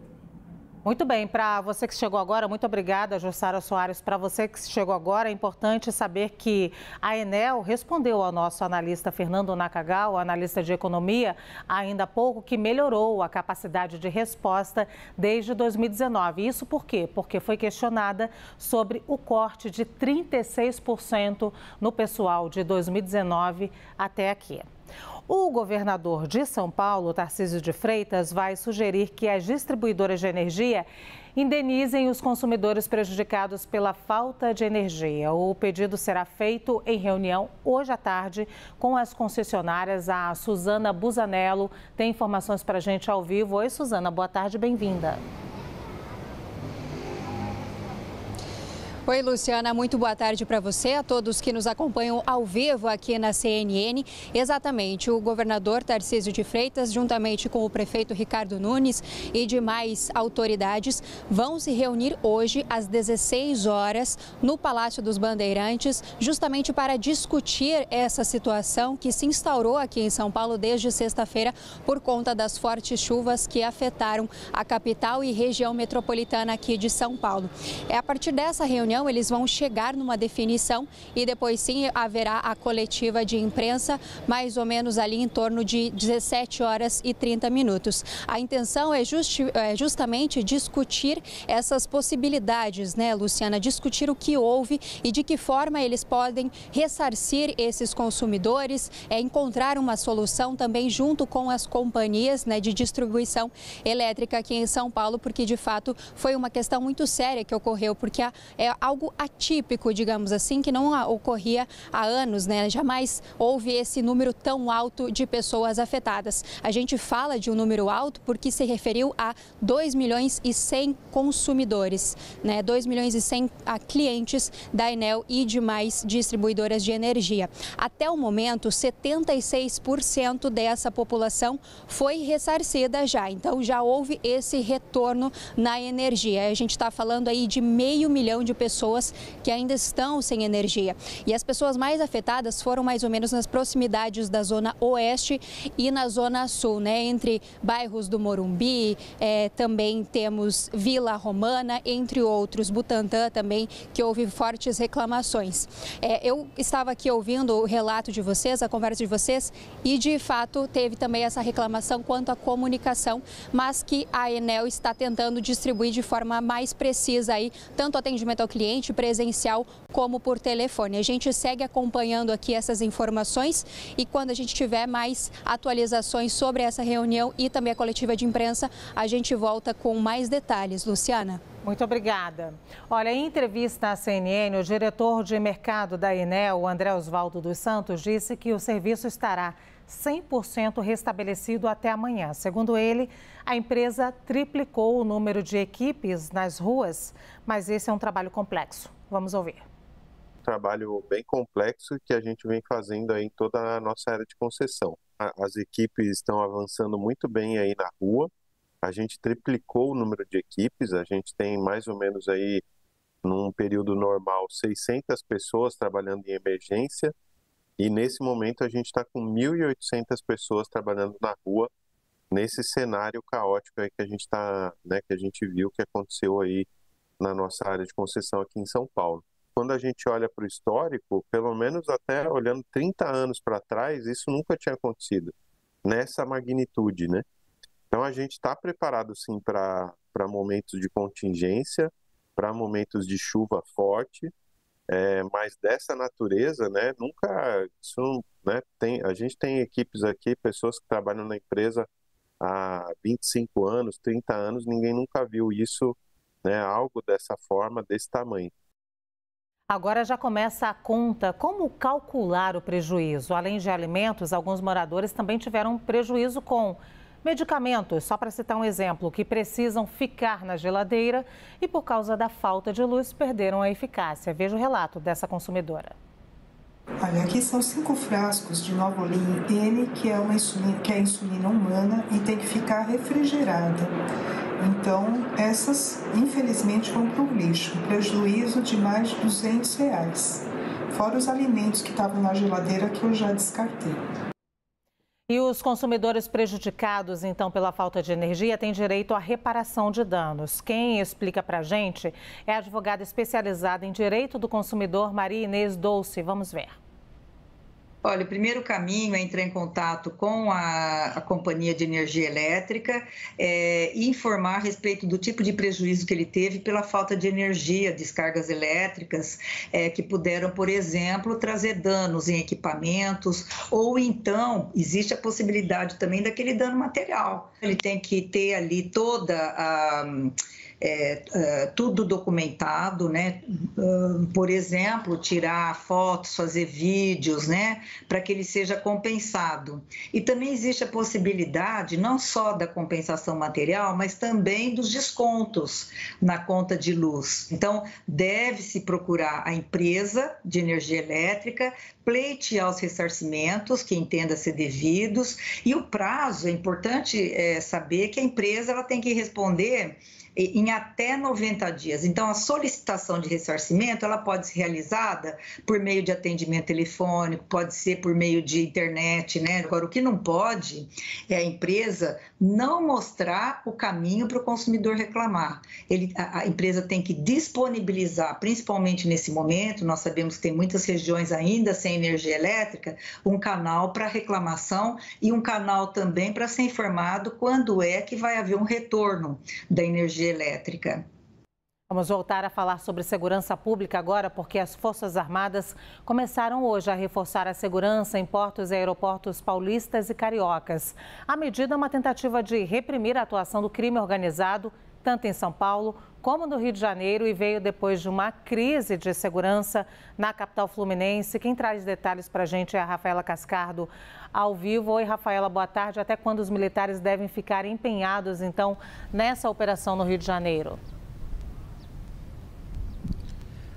Muito bem, para você que chegou agora, muito obrigada, Jussara Soares. Para você que chegou agora, é importante saber que a Enel respondeu ao nosso analista Fernando Nakagawa, analista de economia, ainda há pouco, que melhorou a capacidade de resposta desde dois mil e dezenove. Isso por quê? Porque foi questionada sobre o corte de trinta e seis por cento no pessoal de dois mil e dezenove até aqui. O governador de São Paulo, Tarcísio de Freitas, vai sugerir que as distribuidoras de energia indenizem os consumidores prejudicados pela falta de energia. O pedido será feito em reunião hoje à tarde com as concessionárias. A Suzana Buzanello tem informações para a gente ao vivo. Oi, Suzana, boa tarde, bem-vinda. Oi, Luciana, muito boa tarde para você, a todos que nos acompanham ao vivo aqui na C N N. Exatamente, o governador Tarcísio de Freitas, juntamente com o prefeito Ricardo Nunes e demais autoridades, vão se reunir hoje às dezesseis horas no Palácio dos Bandeirantes, justamente para discutir essa situação que se instaurou aqui em São Paulo desde sexta-feira por conta das fortes chuvas que afetaram a capital e região metropolitana aqui de São Paulo. É a partir dessa reunião eles vão chegar numa definição e depois sim haverá a coletiva de imprensa, mais ou menos ali em torno de dezessete horas e trinta minutos. A intenção é, justi é justamente discutir essas possibilidades, né, Luciana? Discutir o que houve e de que forma eles podem ressarcir esses consumidores, é, encontrar uma solução também junto com as companhias, né, de distribuição elétrica aqui em São Paulo, porque de fato foi uma questão muito séria que ocorreu, porque a, é algo atípico, digamos assim, que não ocorria há anos, né? Jamais houve esse número tão alto de pessoas afetadas. A gente fala de um número alto porque se referiu a dois milhões e cem consumidores, né? dois milhões e cem clientes da Enel e demais distribuidoras de energia. Até o momento, setenta e seis por cento dessa população foi ressarcida já, então já houve esse retorno na energia. A gente está falando aí de meio milhão de pessoas que ainda estão sem energia. E as pessoas mais afetadas foram mais ou menos nas proximidades da zona oeste e na zona sul, né? Entre bairros do Morumbi, é, também temos Vila Romana, entre outros, Butantã também, que houve fortes reclamações. É, eu estava aqui ouvindo o relato de vocês, a conversa de vocês, e de fato teve também essa reclamação quanto à comunicação, mas que a Enel está tentando distribuir de forma mais precisa aí, tanto atendimento ao cliente presencial como por telefone. A gente segue acompanhando aqui essas informações e quando a gente tiver mais atualizações sobre essa reunião e também a coletiva de imprensa, a gente volta com mais detalhes. Luciana. Muito obrigada. Olha, em entrevista à C N N, o diretor de mercado da Enel, André Osvaldo dos Santos, disse que o serviço estará cem por cento restabelecido até amanhã. Segundo ele, a empresa triplicou o número de equipes nas ruas, mas esse é um trabalho complexo. Vamos ouvir. Um trabalho bem complexo que a gente vem fazendo aí em toda a nossa área de concessão. As equipes estão avançando muito bem aí na rua. A gente triplicou o número de equipes, a gente tem mais ou menos aí, num período normal, seiscentas pessoas trabalhando em emergência. E nesse momento a gente está com mil e oitocentas pessoas trabalhando na rua, nesse cenário caótico aí que a gente tá, né, que a gente viu que aconteceu aí na nossa área de concessão aqui em São Paulo. Quando a gente olha para o histórico, pelo menos até olhando trinta anos para trás, isso nunca tinha acontecido, nessa magnitude, né? Então a gente está preparado sim para para momentos de contingência, para momentos de chuva forte, É, mas dessa natureza, né, nunca, isso, né, tem, a gente tem equipes aqui, pessoas que trabalham na empresa há vinte e cinco anos, trinta anos, ninguém nunca viu isso, né, algo dessa forma, desse tamanho. Agora já começa a conta, como calcular o prejuízo? Além de alimentos, alguns moradores também tiveram prejuízo com medicamentos, só para citar um exemplo, que precisam ficar na geladeira e por causa da falta de luz perderam a eficácia. Veja o relato dessa consumidora. Olha, aqui são cinco frascos de Novolin N, que é uma insulina, que é insulina humana e tem que ficar refrigerada. Então, essas, infelizmente, vão para o lixo. Prejuízo de mais de duzentos reais. Fora os alimentos que estavam na geladeira que eu já descartei. E os consumidores prejudicados, então, pela falta de energia têm direito à reparação de danos. Quem explica para a gente é a advogada especializada em direito do consumidor, Maria Inês Dolce. Vamos ver. Olha, o primeiro caminho é entrar em contato com a, a companhia de energia elétrica é, e informar a respeito do tipo de prejuízo que ele teve pela falta de energia, descargas elétricas é, que puderam, por exemplo, trazer danos em equipamentos, ou então existe a possibilidade também daquele dano material. Ele tem que ter ali toda a... É, é, tudo documentado, né? Por exemplo, tirar fotos, fazer vídeos, né? Para que ele seja compensado. E também existe a possibilidade não só da compensação material, mas também dos descontos na conta de luz. Então, deve-se procurar a empresa de energia elétrica, pleitear os ressarcimentos que entenda ser devidos, e o prazo, é importante é, saber que a empresa ela tem que responder em até noventa dias. Então, a solicitação de ressarcimento ela pode ser realizada por meio de atendimento telefônico, pode ser por meio de internet, né? Agora, o que não pode é a empresa não mostrar o caminho para o consumidor reclamar. Ele, a, a empresa tem que disponibilizar, principalmente nesse momento, nós sabemos que tem muitas regiões ainda sem energia elétrica, um canal para reclamação e um canal também para ser informado quando é que vai haver um retorno da energia elétrica. Vamos voltar a falar sobre segurança pública agora, porque as Forças Armadas começaram hoje a reforçar a segurança em portos e aeroportos paulistas e cariocas. A medida é uma tentativa de reprimir a atuação do crime organizado, tanto em São Paulo como no Rio de Janeiro, e veio depois de uma crise de segurança na capital fluminense. Quem traz detalhes para a gente é a Rafaela Cascardo, ao vivo. Oi, Rafaela, boa tarde. Até quando os militares devem ficar empenhados, então, nessa operação no Rio de Janeiro?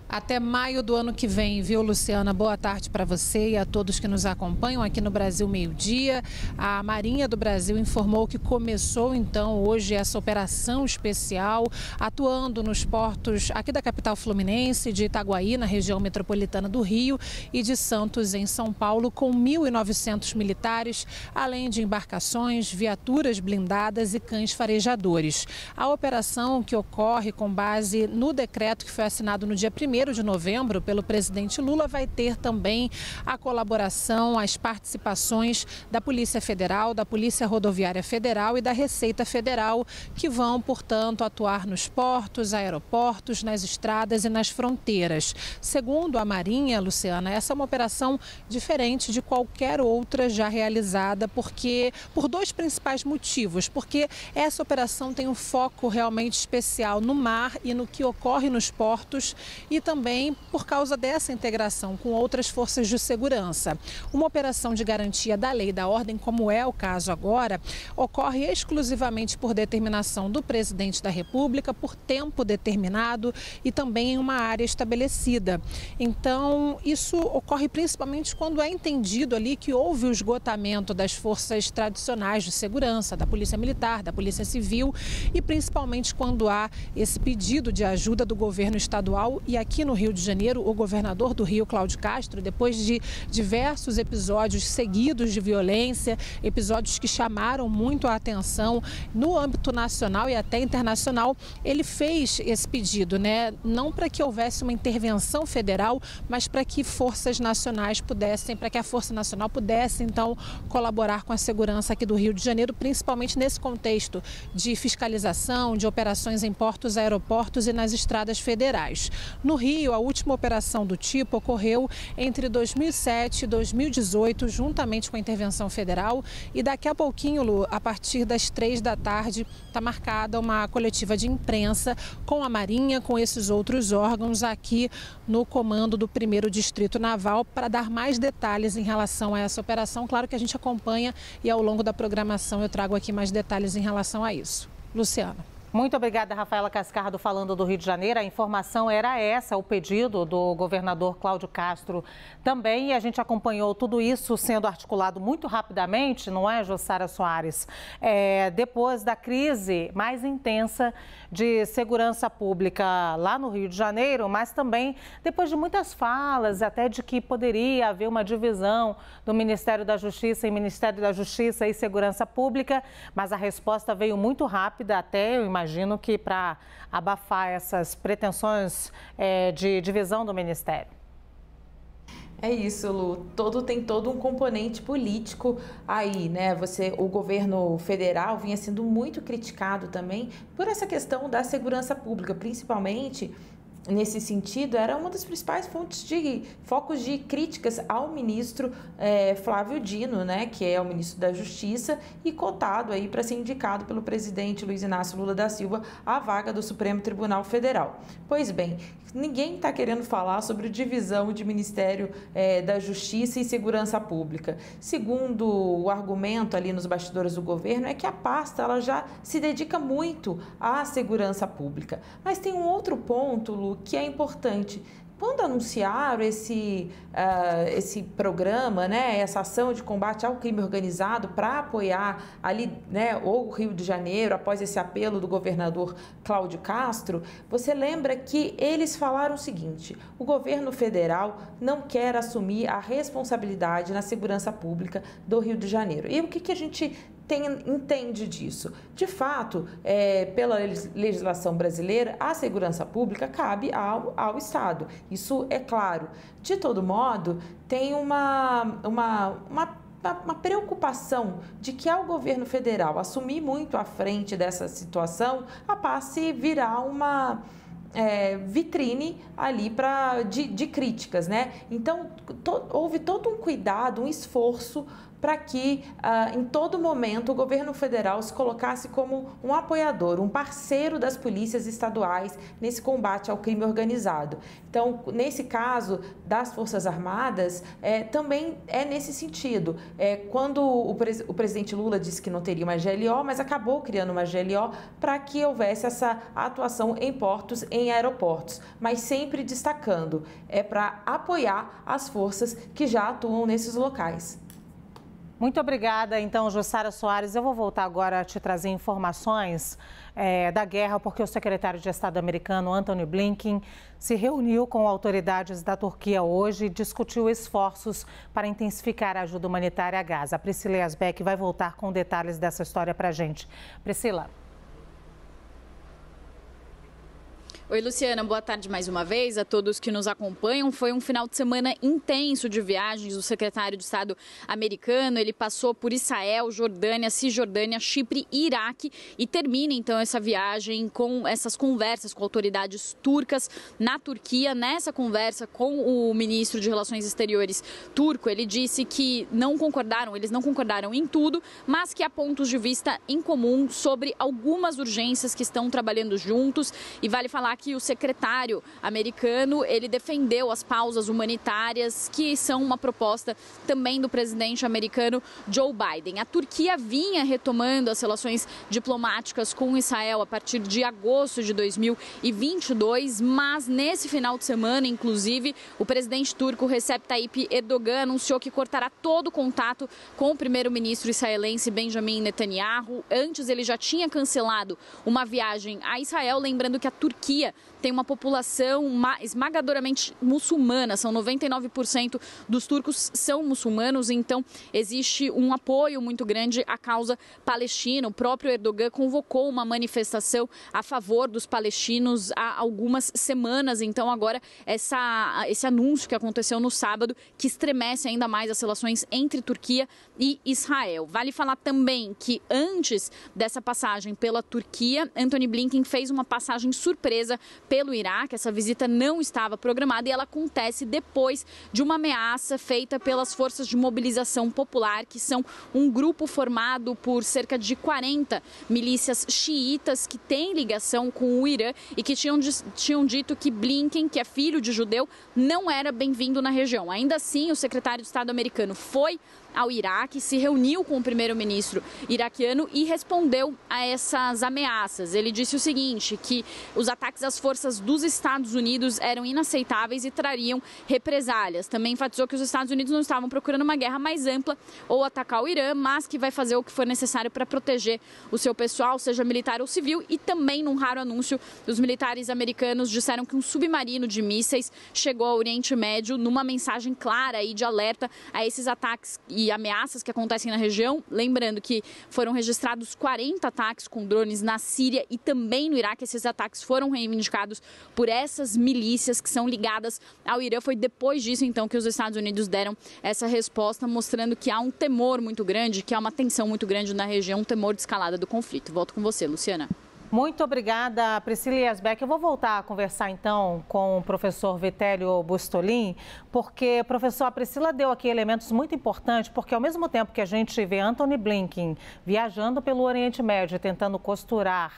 Até maio do ano que vem, viu, Luciana? Boa tarde para você e a todos que nos acompanham aqui no Brasil Meio Dia. A Marinha do Brasil informou que começou, então, hoje essa operação especial, atuando nos portos aqui da capital fluminense, de Itaguaí, na região metropolitana do Rio, e de Santos, em São Paulo, com mil e novecentos militares, além de embarcações, viaturas blindadas e cães farejadores. A operação, que ocorre com base no decreto que foi assinado no dia primeiro de novembro pelo presidente Lula, vai ter também a colaboração, as participações da Polícia Federal, da Polícia Rodoviária Federal e da Receita Federal, que vão, portanto, atuar nos portos, aeroportos, nas estradas e nas fronteiras. Segundo a Marinha, Luciana, essa é uma operação diferente de qualquer outra já realizada, porque por dois principais motivos. Porque essa operação tem um foco realmente especial no mar e no que ocorre nos portos, e também por causa dessa integração com outras forças de segurança. Uma operação de garantia da lei e da ordem, como é o caso agora, ocorre exclusivamente por determinação do presidente da República, por tempo determinado e também em uma área estabelecida. Então, isso ocorre principalmente quando é entendido ali que houve o esgotamento das forças tradicionais de segurança, da Polícia Militar, da Polícia Civil, e principalmente quando há esse pedido de ajuda do governo estadual. E aqui no Rio de Janeiro, o governador do Rio, Cláudio Castro, depois de diversos episódios seguidos de violência, episódios que chamaram muito a atenção no âmbito nacional e até internacional, ele fez esse pedido, né? Não para que houvesse uma intervenção federal, mas para que forças nacionais pudessem, para que a Força Nacional pudesse, então, colaborar com a segurança aqui do Rio de Janeiro, principalmente nesse contexto de fiscalização, de operações em portos, aeroportos e nas estradas federais. No Rio, a última operação do tipo ocorreu entre dois mil e sete e dois mil e dezoito, juntamente com a intervenção federal. E daqui a pouquinho, Lu, a partir das três da tarde, está marcada uma coletiva de imprensa com a Marinha, com esses outros órgãos aqui no comando do primeiro Distrito Naval, para dar mais detalhes em relação a essa operação. Claro que a gente acompanha e ao longo da programação eu trago aqui mais detalhes em relação a isso. Luciana. Muito obrigada, Rafaela Cascardo, falando do Rio de Janeiro. A informação era essa, o pedido do governador Cláudio Castro também. E a gente acompanhou tudo isso sendo articulado muito rapidamente, não é, Jussara Soares? É, depois da crise mais intensa de segurança pública lá no Rio de Janeiro, mas também depois de muitas falas, até de que poderia haver uma divisão do Ministério da Justiça em Ministério da Justiça e Segurança Pública, mas a resposta veio muito rápida, até eu imagino que para abafar essas pretensões é, de divisão do Ministério. É isso, Lu. Todo, tem todo um componente político aí, né? Você, o governo federal vinha sendo muito criticado também por essa questão da segurança pública, principalmente. Nesse sentido, era uma das principais fontes de focos de críticas ao ministro é, Flávio Dino, né, que é o ministro da Justiça e cotado aí para ser indicado pelo presidente Luiz Inácio Lula da Silva à vaga do Supremo Tribunal Federal. Pois bem, ninguém está querendo falar sobre divisão de Ministério é, da Justiça e Segurança Pública. Segundo o argumento ali nos bastidores do governo, é que a pasta ela já se dedica muito à segurança pública. Mas tem um outro ponto, Lu, que é importante. Quando anunciaram esse, uh, esse programa, né, essa ação de combate ao crime organizado para apoiar ali, né, o Rio de Janeiro, após esse apelo do governador Cláudio Castro, você lembra que eles falaram o seguinte: o governo federal não quer assumir a responsabilidade na segurança pública do Rio de Janeiro. E o que, que a gente Tem, entende disso? De fato, é, pela legislação brasileira, a segurança pública cabe ao, ao Estado. Isso é claro. De todo modo, tem uma, uma, uma uma preocupação de que, ao governo federal assumir muito à frente dessa situação, a passe virá uma É, vitrine ali pra, de, de críticas, né? Então, to, houve todo um cuidado, um esforço para que, ah, em todo momento, o governo federal se colocasse como um apoiador, um parceiro das polícias estaduais nesse combate ao crime organizado. Então, nesse caso das Forças Armadas, é, também é nesse sentido. É, quando o, pres, o presidente Lula disse que não teria uma G L O, mas acabou criando uma G L O para que houvesse essa atuação em portos, em aeroportos, mas sempre destacando, é para apoiar as forças que já atuam nesses locais. Muito obrigada, então, Jussara Soares. Eu vou voltar agora a te trazer informações é, da guerra, porque o secretário de Estado americano, Anthony Blinken, se reuniu com autoridades da Turquia hoje e discutiu esforços para intensificar a ajuda humanitária a Gaza. A Priscila Yasbeck vai voltar com detalhes dessa história para a gente. Priscila. Oi, Luciana, boa tarde mais uma vez a todos que nos acompanham. Foi um final de semana intenso de viagens do secretário de Estado americano. Ele passou por Israel, Jordânia, Cisjordânia, Chipre e Iraque e termina então essa viagem com essas conversas com autoridades turcas na Turquia. Nessa conversa com o ministro de Relações Exteriores turco, ele disse que não concordaram, eles não concordaram em tudo, mas que há pontos de vista em comum sobre algumas urgências que estão trabalhando juntos. E vale falar que o secretário americano, ele defendeu as pausas humanitárias, que são uma proposta também do presidente americano Joe Biden. A Turquia vinha retomando as relações diplomáticas com Israel a partir de agosto de dois mil e vinte e dois, mas nesse final de semana, inclusive, o presidente turco Recep Tayyip Erdogan anunciou que cortará todo o contato com o primeiro-ministro israelense Benjamin Netanyahu. Antes, ele já tinha cancelado uma viagem a Israel, lembrando que a Turquia tem uma população esmagadoramente muçulmana, são noventa e nove por cento dos turcos são muçulmanos, então existe um apoio muito grande à causa palestina. O próprio Erdogan convocou uma manifestação a favor dos palestinos há algumas semanas, então agora essa, esse anúncio que aconteceu no sábado, que estremece ainda mais as relações entre Turquia e Israel. Vale falar também que antes dessa passagem pela Turquia, Anthony Blinken fez uma passagem surpresa visita pelo Iraque. Essa visita não estava programada e ela acontece depois de uma ameaça feita pelas Forças de Mobilização Popular, que são um grupo formado por cerca de quarenta milícias xiitas que têm ligação com o Irã e que tinham, tinham dito que Blinken, que é filho de judeu, não era bem-vindo na região. Ainda assim, o secretário de Estado americano foi ao Iraque, se reuniu com o primeiro-ministro iraquiano e respondeu a essas ameaças. Ele disse o seguinte, que os ataques às forças dos Estados Unidos eram inaceitáveis e trariam represálias. Também enfatizou que os Estados Unidos não estavam procurando uma guerra mais ampla ou atacar o Irã, mas que vai fazer o que for necessário para proteger o seu pessoal, seja militar ou civil. E também, num raro anúncio, os militares americanos disseram que um submarino de mísseis chegou ao Oriente Médio, numa mensagem clara e de alerta a esses ataques e E ameaças que acontecem na região. Lembrando que foram registrados quarenta ataques com drones na Síria e também no Iraque. Esses ataques foram reivindicados por essas milícias que são ligadas ao Irã. Foi depois disso, então, que os Estados Unidos deram essa resposta, mostrando que há um temor muito grande, que há uma tensão muito grande na região, um temor de escalada do conflito. Volto com você, Luciana. Muito obrigada, Priscila Yasbeck. Eu vou voltar a conversar, então, com o professor Vitélio Brustolin, porque, professor, a Priscila deu aqui elementos muito importantes, porque ao mesmo tempo que a gente vê Anthony Blinken viajando pelo Oriente Médio, tentando costurar,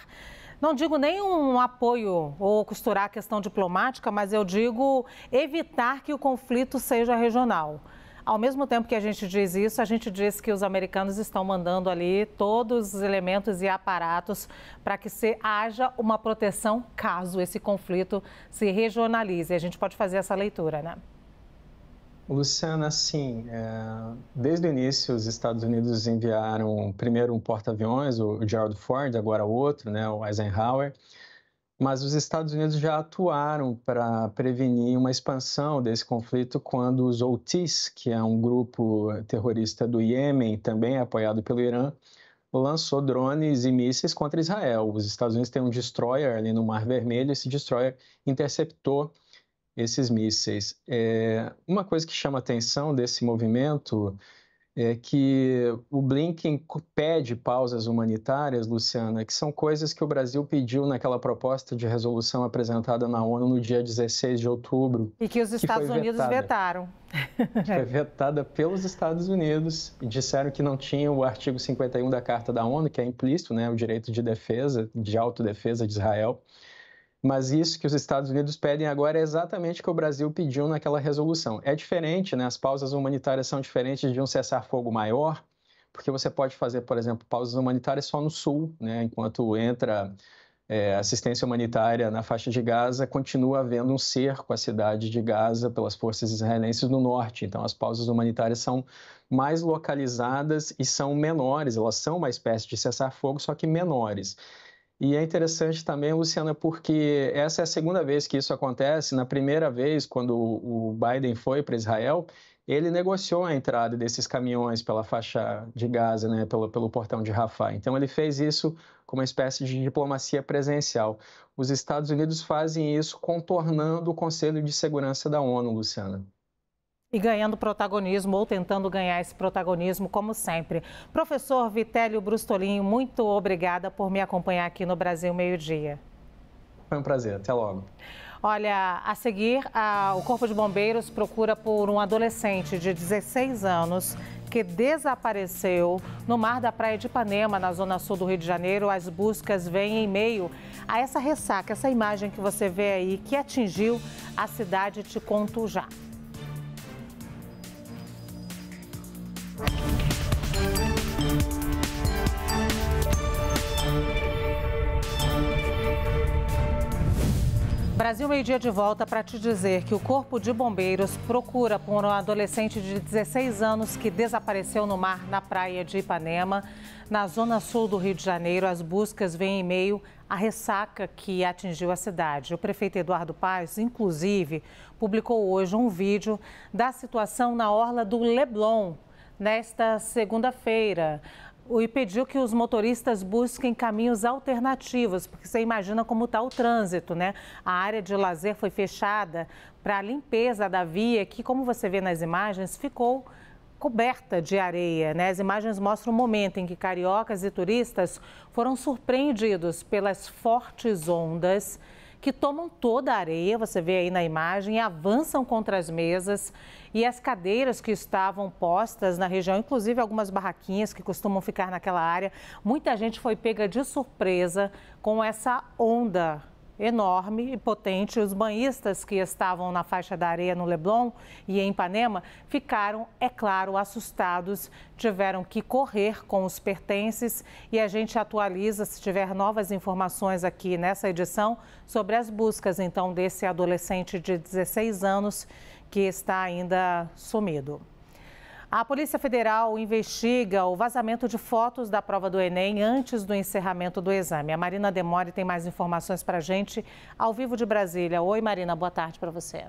não digo nem um apoio ou costurar a questão diplomática, mas eu digo evitar que o conflito seja regional. Ao mesmo tempo que a gente diz isso, a gente diz que os americanos estão mandando ali todos os elementos e aparatos para que se haja uma proteção caso esse conflito se regionalize. A gente pode fazer essa leitura, né? Luciana, sim. É, desde o início, os Estados Unidos enviaram primeiro um porta-aviões, o Gerald Ford, agora outro, né, o Eisenhower. Mas os Estados Unidos já atuaram para prevenir uma expansão desse conflito quando os Houthis, que é um grupo terrorista do Iêmen, também apoiado pelo Irã, lançou drones e mísseis contra Israel. Os Estados Unidos têm um destroyer ali no Mar Vermelho e esse destroyer interceptou esses mísseis. É, uma coisa que chama a atenção desse movimento é que o Blinken pede pausas humanitárias, Luciana, que são coisas que o Brasil pediu naquela proposta de resolução apresentada na ONU no dia dezesseis de outubro. E que os Estados Unidos vetaram. Foi vetada pelos Estados Unidos e disseram que não tinha o artigo cinquenta e um da Carta da ONU, que é implícito, né, o direito de defesa, de autodefesa de Israel. Mas isso que os Estados Unidos pedem agora é exatamente o que o Brasil pediu naquela resolução. É diferente, né? As pausas humanitárias são diferentes de um cessar-fogo maior, porque você pode fazer, por exemplo, pausas humanitárias só no sul, né? Enquanto entra é, assistência humanitária na faixa de Gaza, continua havendo um cerco à cidade de Gaza pelas forças israelenses no norte. Então, as pausas humanitárias são mais localizadas e são menores, elas são uma espécie de cessar-fogo, só que menores. E é interessante também, Luciana, porque essa é a segunda vez que isso acontece. Na primeira vez, quando o Biden foi para Israel, ele negociou a entrada desses caminhões pela faixa de Gaza, né, pelo, pelo portão de Rafah. Então, ele fez isso com uma espécie de diplomacia presencial. Os Estados Unidos fazem isso contornando o Conselho de Segurança da ONU, Luciana. E ganhando protagonismo ou tentando ganhar esse protagonismo, como sempre. Professor Vitélio Brustolin, muito obrigada por me acompanhar aqui no Brasil Meio-Dia. Foi um prazer, até logo. Olha, a seguir, a, o Corpo de Bombeiros procura por um adolescente de dezesseis anos que desapareceu no mar da Praia de Ipanema, na zona sul do Rio de Janeiro. As buscas vêm em meio a essa ressaca, essa imagem que você vê aí, que atingiu a cidade de Contujá. Brasil Meio-Dia de volta para te dizer que o Corpo de Bombeiros procura por um adolescente de dezesseis anos que desapareceu no mar na Praia de Ipanema, na zona sul do Rio de Janeiro. As buscas vêm em meio a ressaca que atingiu a cidade. O prefeito Eduardo Paes, inclusive, publicou hoje um vídeo da situação na orla do Leblon, nesta segunda-feira, e pediu que os motoristas busquem caminhos alternativos, porque você imagina como está o trânsito, né? A área de lazer foi fechada para a limpeza da via, que, como você vê nas imagens, ficou coberta de areia, né? As imagens mostram o momento em que cariocas e turistas foram surpreendidos pelas fortes ondas que tomam toda a areia, você vê aí na imagem, e avançam contra as mesas e as cadeiras que estavam postas na região, inclusive algumas barraquinhas que costumam ficar naquela área. Muita gente foi pega de surpresa com essa onda enorme e potente. Os banhistas que estavam na faixa da areia no Leblon e em Ipanema ficaram, é claro, assustados, tiveram que correr com os pertences e a gente atualiza se tiver novas informações aqui nessa edição sobre as buscas, então, desse adolescente de dezesseis anos que está ainda sumido. A Polícia Federal investiga o vazamento de fotos da prova do Enem antes do encerramento do exame. A Marina Demore tem mais informações para a gente ao vivo de Brasília. Oi, Marina, boa tarde para você.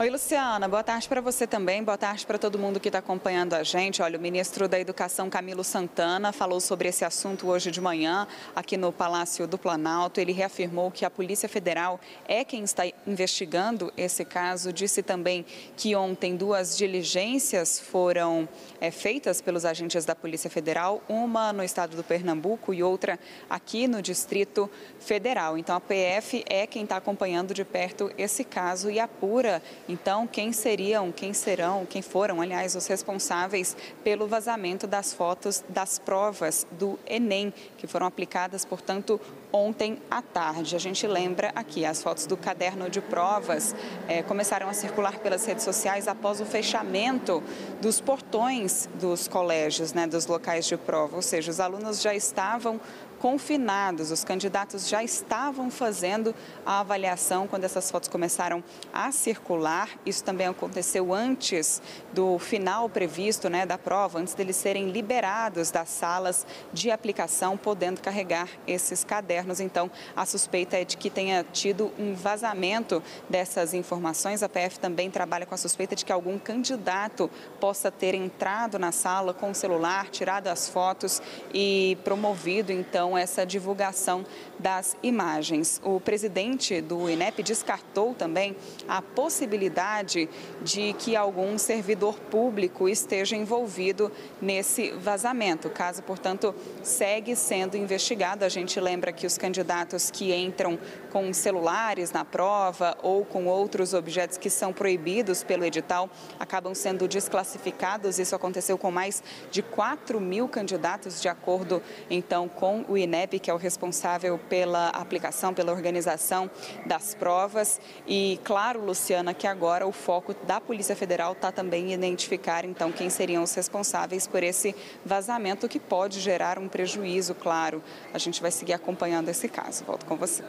Oi, Luciana. Boa tarde para você também. Boa tarde para todo mundo que está acompanhando a gente. Olha, o ministro da Educação, Camilo Santana, falou sobre esse assunto hoje de manhã aqui no Palácio do Planalto. Ele reafirmou que a Polícia Federal é quem está investigando esse caso. Disse também que ontem duas diligências foram é, feitas pelos agentes da Polícia Federal, uma no estado do Pernambuco e outra aqui no Distrito Federal. Então, a P F é quem está acompanhando de perto esse caso e apura então quem seriam, quem serão, quem foram, aliás, os responsáveis pelo vazamento das fotos das provas do Enem, que foram aplicadas, portanto, ontem à tarde. A gente lembra aqui, as fotos do caderno de provas eh, começaram a circular pelas redes sociais após o fechamento dos portões dos colégios, né, dos locais de prova, ou seja, os alunos já estavam confinados, os candidatos já estavam fazendo a avaliação quando essas fotos começaram a circular. Isso também aconteceu antes do final previsto, né, da prova, antes deles serem liberados das salas de aplicação, podendo carregar esses cadernos. Então, a suspeita é de que tenha tido um vazamento dessas informações. A P F também trabalha com a suspeita de que algum candidato possa ter entrado na sala com o celular, tirado as fotos e promovido, então, essa divulgação das imagens. O presidente do Inep descartou também a possibilidade de que algum servidor público esteja envolvido nesse vazamento. O caso, portanto, segue sendo investigado. A gente lembra que os candidatos que entram com celulares na prova ou com outros objetos que são proibidos pelo edital acabam sendo desclassificados. Isso aconteceu com mais de quatro mil candidatos, de acordo, então, com o Inep, que é o responsável pela aplicação, pela organização das provas. E claro, Luciana, que agora o foco da Polícia Federal está também em identificar então quem seriam os responsáveis por esse vazamento, que pode gerar um prejuízo, claro. A gente vai seguir acompanhando esse caso. Volto com você.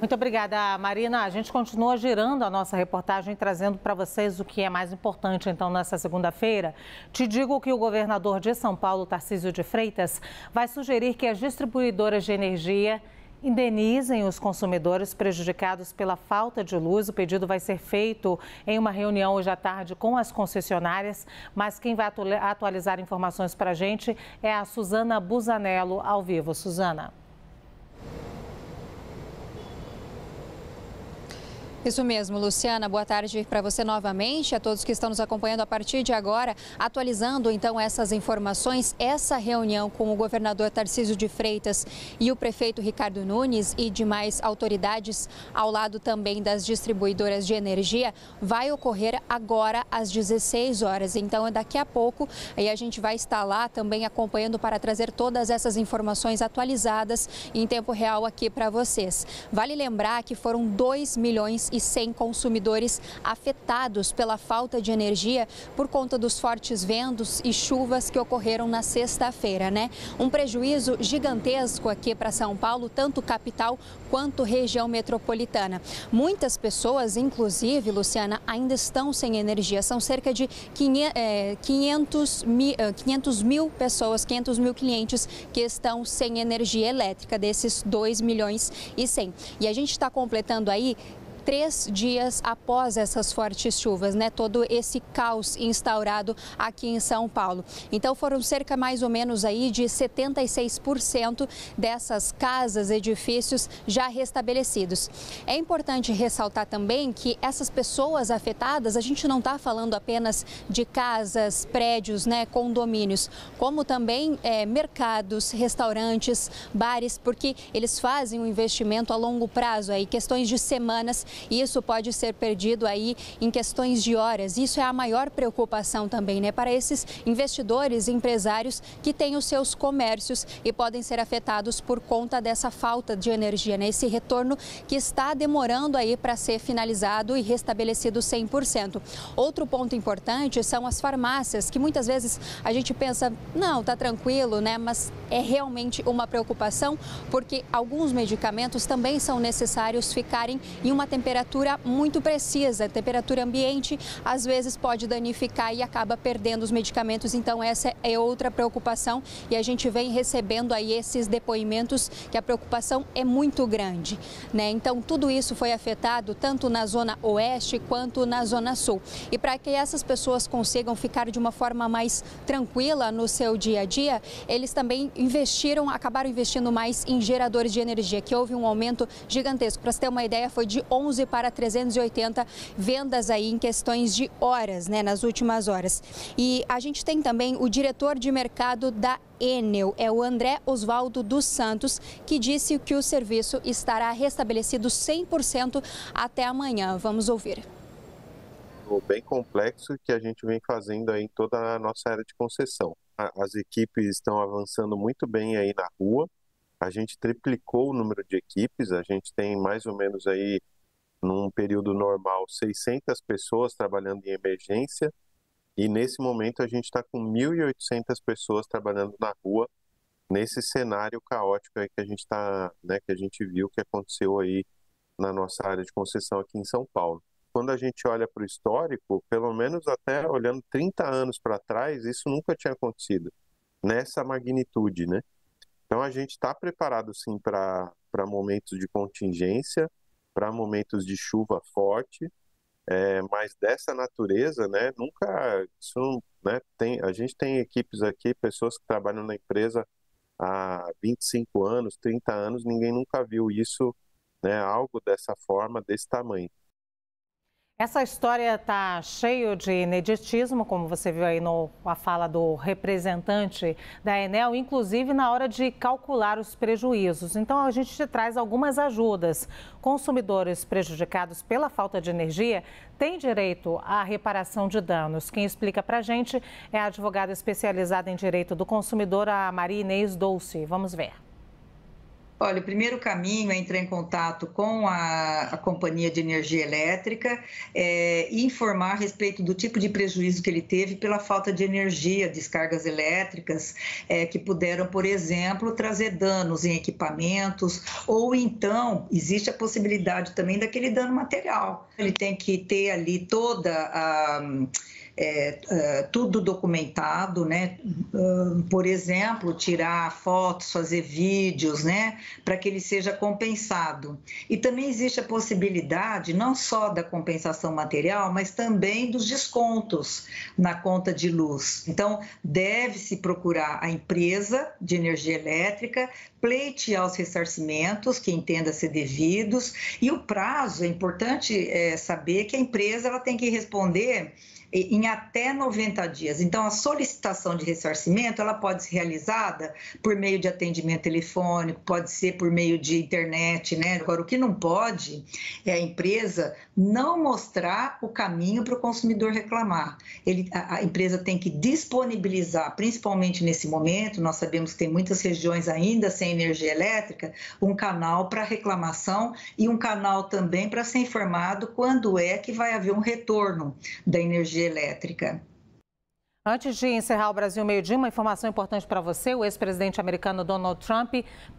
Muito obrigada, Marina. A gente continua girando a nossa reportagem, trazendo para vocês o que é mais importante, então, nessa segunda-feira. Te digo que o governador de São Paulo, Tarcísio de Freitas, vai sugerir que as distribuidoras de energia indenizem os consumidores prejudicados pela falta de luz. O pedido vai ser feito em uma reunião hoje à tarde com as concessionárias, mas quem vai atualizar informações para a gente é a Suzana Buzanello, ao vivo. Suzana. Isso mesmo, Luciana. Boa tarde para você novamente, a todos que estão nos acompanhando a partir de agora, atualizando então essas informações. Essa reunião com o governador Tarcísio de Freitas e o prefeito Ricardo Nunes e demais autoridades, ao lado também das distribuidoras de energia, vai ocorrer agora às dezesseis horas. Então, daqui a pouco, aí a gente vai estar lá também acompanhando para trazer todas essas informações atualizadas em tempo real aqui para vocês. Vale lembrar que foram dois milhões e cem consumidores afetados pela falta de energia por conta dos fortes ventos e chuvas que ocorreram na sexta-feira, né? Um prejuízo gigantesco aqui para São Paulo, tanto capital quanto região metropolitana. Muitas pessoas, inclusive, Luciana, ainda estão sem energia. São cerca de quinhentos mil pessoas, quinhentos mil clientes que estão sem energia elétrica, desses dois milhões e cem. E a gente está completando aí três dias após essas fortes chuvas, né? Todo esse caos instaurado aqui em São Paulo. Então foram cerca mais ou menos aí de setenta e seis por cento dessas casas, edifícios já restabelecidos. É importante ressaltar também que essas pessoas afetadas, a gente não está falando apenas de casas, prédios, né, condomínios, como também é, mercados, restaurantes, bares, porque eles fazem um investimento a longo prazo, aí, questões de semanas, e isso pode ser perdido aí em questões de horas. Isso é a maior preocupação também, né, para esses investidores, empresários que têm os seus comércios e podem ser afetados por conta dessa falta de energia, né, esse retorno que está demorando aí para ser finalizado e restabelecido cem por cento. Outro ponto importante são as farmácias, que muitas vezes a gente pensa, não, tá tranquilo, né, mas é realmente uma preocupação, porque alguns medicamentos também são necessários ficarem em uma temperatura muito precisa, temperatura ambiente, às vezes pode danificar e acaba perdendo os medicamentos, então essa é outra preocupação e a gente vem recebendo aí esses depoimentos que a preocupação é muito grande, né? Então tudo isso foi afetado tanto na zona oeste quanto na zona sul. E para que essas pessoas consigam ficar de uma forma mais tranquila no seu dia a dia, eles também investiram, acabaram investindo mais em geradores de energia, que houve um aumento gigantesco. Para você ter uma ideia, foi de onze para trezentos e oitenta vendas aí em questões de horas, né, nas últimas horas. E a gente tem também o diretor de mercado da Enel, é o André Osvaldo dos Santos, que disse que o serviço estará restabelecido cem por cento até amanhã. Vamos ouvir. Bem complexo que a gente vem fazendo aí em toda a nossa área de concessão. As equipes estão avançando muito bem aí na rua, a gente triplicou o número de equipes, a gente tem mais ou menos aí, num período normal, seiscentas pessoas trabalhando em emergência e nesse momento a gente está com mil e oitocentas pessoas trabalhando na rua, nesse cenário caótico aí que a gente tá, né, que a gente viu que aconteceu aí na nossa área de concessão aqui em São Paulo. Quando a gente olha para o histórico, pelo menos até olhando trinta anos para trás, isso nunca tinha acontecido, nessa magnitude, né? Então a gente está preparado sim para para momentos de contingência, para momentos de chuva forte, é, mas dessa natureza, né? Nunca, isso, né? Tem, a gente tem equipes aqui, pessoas que trabalham na empresa há vinte e cinco anos, trinta anos, ninguém nunca viu isso, né? Algo dessa forma, desse tamanho. Essa história está cheia de ineditismo, como você viu aí no, a fala do representante da Enel, inclusive na hora de calcular os prejuízos. Então, a gente te traz algumas ajudas. Consumidores prejudicados pela falta de energia têm direito à reparação de danos. Quem explica para a gente é a advogada especializada em direito do consumidor, a Maria Inês Dolce. Vamos ver. Olha, o primeiro caminho é entrar em contato com a, a companhia de energia elétrica é, e informar a respeito do tipo de prejuízo que ele teve pela falta de energia, descargas elétricas é, que puderam, por exemplo, trazer danos em equipamentos ou então existe a possibilidade também daquele dano material. Ele tem que ter ali toda a... É, é, tudo documentado, né? Por exemplo, tirar fotos, fazer vídeos, né? Para que ele seja compensado. E também existe a possibilidade não só da compensação material, mas também dos descontos na conta de luz. Então, deve-se procurar a empresa de energia elétrica, pleitear os ressarcimentos que entenda ser devidos e o prazo, é importante é, saber que a empresa ela tem que responder em até noventa dias. Então, a solicitação de ressarcimento, ela pode ser realizada por meio de atendimento telefônico, pode ser por meio de internet, né? Agora, o que não pode é a empresa não mostrar o caminho para o consumidor reclamar. Ele, a, a empresa tem que disponibilizar, principalmente nesse momento, nós sabemos que tem muitas regiões ainda sem energia elétrica, um canal para reclamação e um canal também para ser informado quando é que vai haver um retorno da energia elétrica. Antes de encerrar o Brasil Meio-Dia, uma informação importante para você. O ex-presidente americano Donald Trump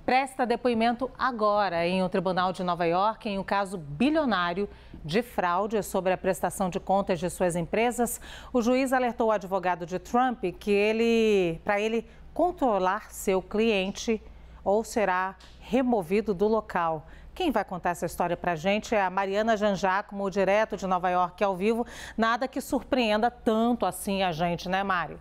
presta depoimento agora em um tribunal de Nova York em um caso bilionário de fraude sobre a prestação de contas de suas empresas. O juiz alertou o advogado de Trump que ele, para ele controlar seu cliente ou será removido do local. Quem vai contar essa história pra gente é a Mariana Giangiacomo, direto de Nova York, ao vivo. Nada que surpreenda tanto assim a gente, né, Mário?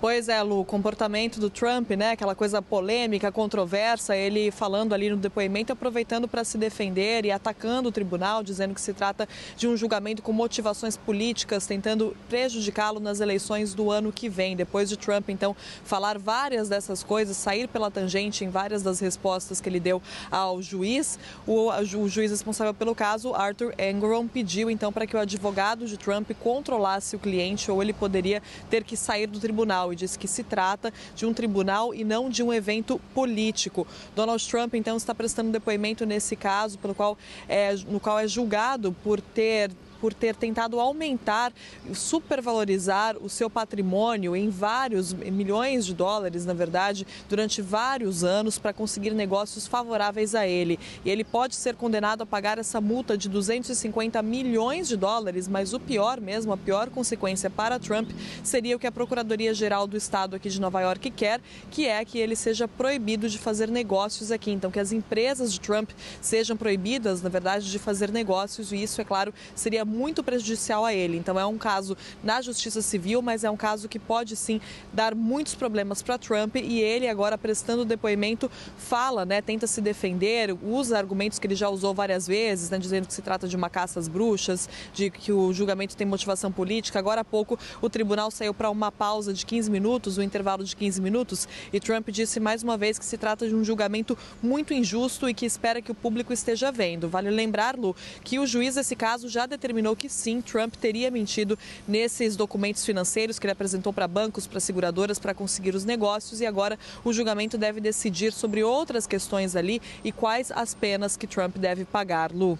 Pois é, Lu, o comportamento do Trump, né, aquela coisa polêmica, controversa, ele falando ali no depoimento, aproveitando para se defender e atacando o tribunal, dizendo que se trata de um julgamento com motivações políticas, tentando prejudicá-lo nas eleições do ano que vem. Depois de Trump, então, falar várias dessas coisas, sair pela tangente em várias das respostas que ele deu ao juiz, o, o juiz responsável pelo caso, Arthur Engoron, pediu, então, para que o advogado de Trump controlasse o cliente ou ele poderia ter que sair do tribunal. E diz que se trata de um tribunal e não de um evento político. Donald Trump, então, está prestando depoimento nesse caso, pelo qual é, no qual é julgado por ter... por ter tentado aumentar, supervalorizar o seu patrimônio em vários milhões de dólares, na verdade, durante vários anos para conseguir negócios favoráveis a ele. E ele pode ser condenado a pagar essa multa de duzentos e cinquenta milhões de dólares, mas o pior mesmo, a pior consequência para Trump seria o que a Procuradoria-Geral do Estado aqui de Nova York quer, que é que ele seja proibido de fazer negócios aqui. Então, que as empresas de Trump sejam proibidas, na verdade, de fazer negócios, e isso, é claro, seria muito prejudicial a ele. Então é um caso na Justiça Civil, mas é um caso que pode sim dar muitos problemas para Trump, e ele agora prestando depoimento fala, né, tenta se defender, usa argumentos que ele já usou várias vezes, né, dizendo que se trata de uma caça às bruxas, de que o julgamento tem motivação política. Agora há pouco o tribunal saiu para uma pausa de quinze minutos, um intervalo de quinze minutos, e Trump disse mais uma vez que se trata de um julgamento muito injusto e que espera que o público esteja vendo. Vale lembrar, Lu, que o juiz desse caso já determinou Determinou que sim, Trump teria mentido nesses documentos financeiros que ele apresentou para bancos, para seguradoras, para conseguir os negócios, e agora o julgamento deve decidir sobre outras questões ali e quais as penas que Trump deve pagar, Lu.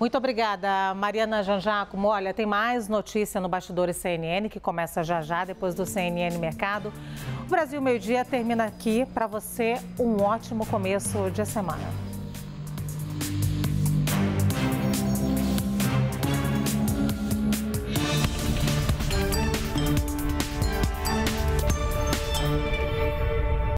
Muito obrigada, Mariana Giangiacomo. Olha, tem mais notícia no Bastidores C N N, que começa já já, depois do C N N Mercado. O Brasil Meio Dia termina aqui. Para você, um ótimo começo de semana.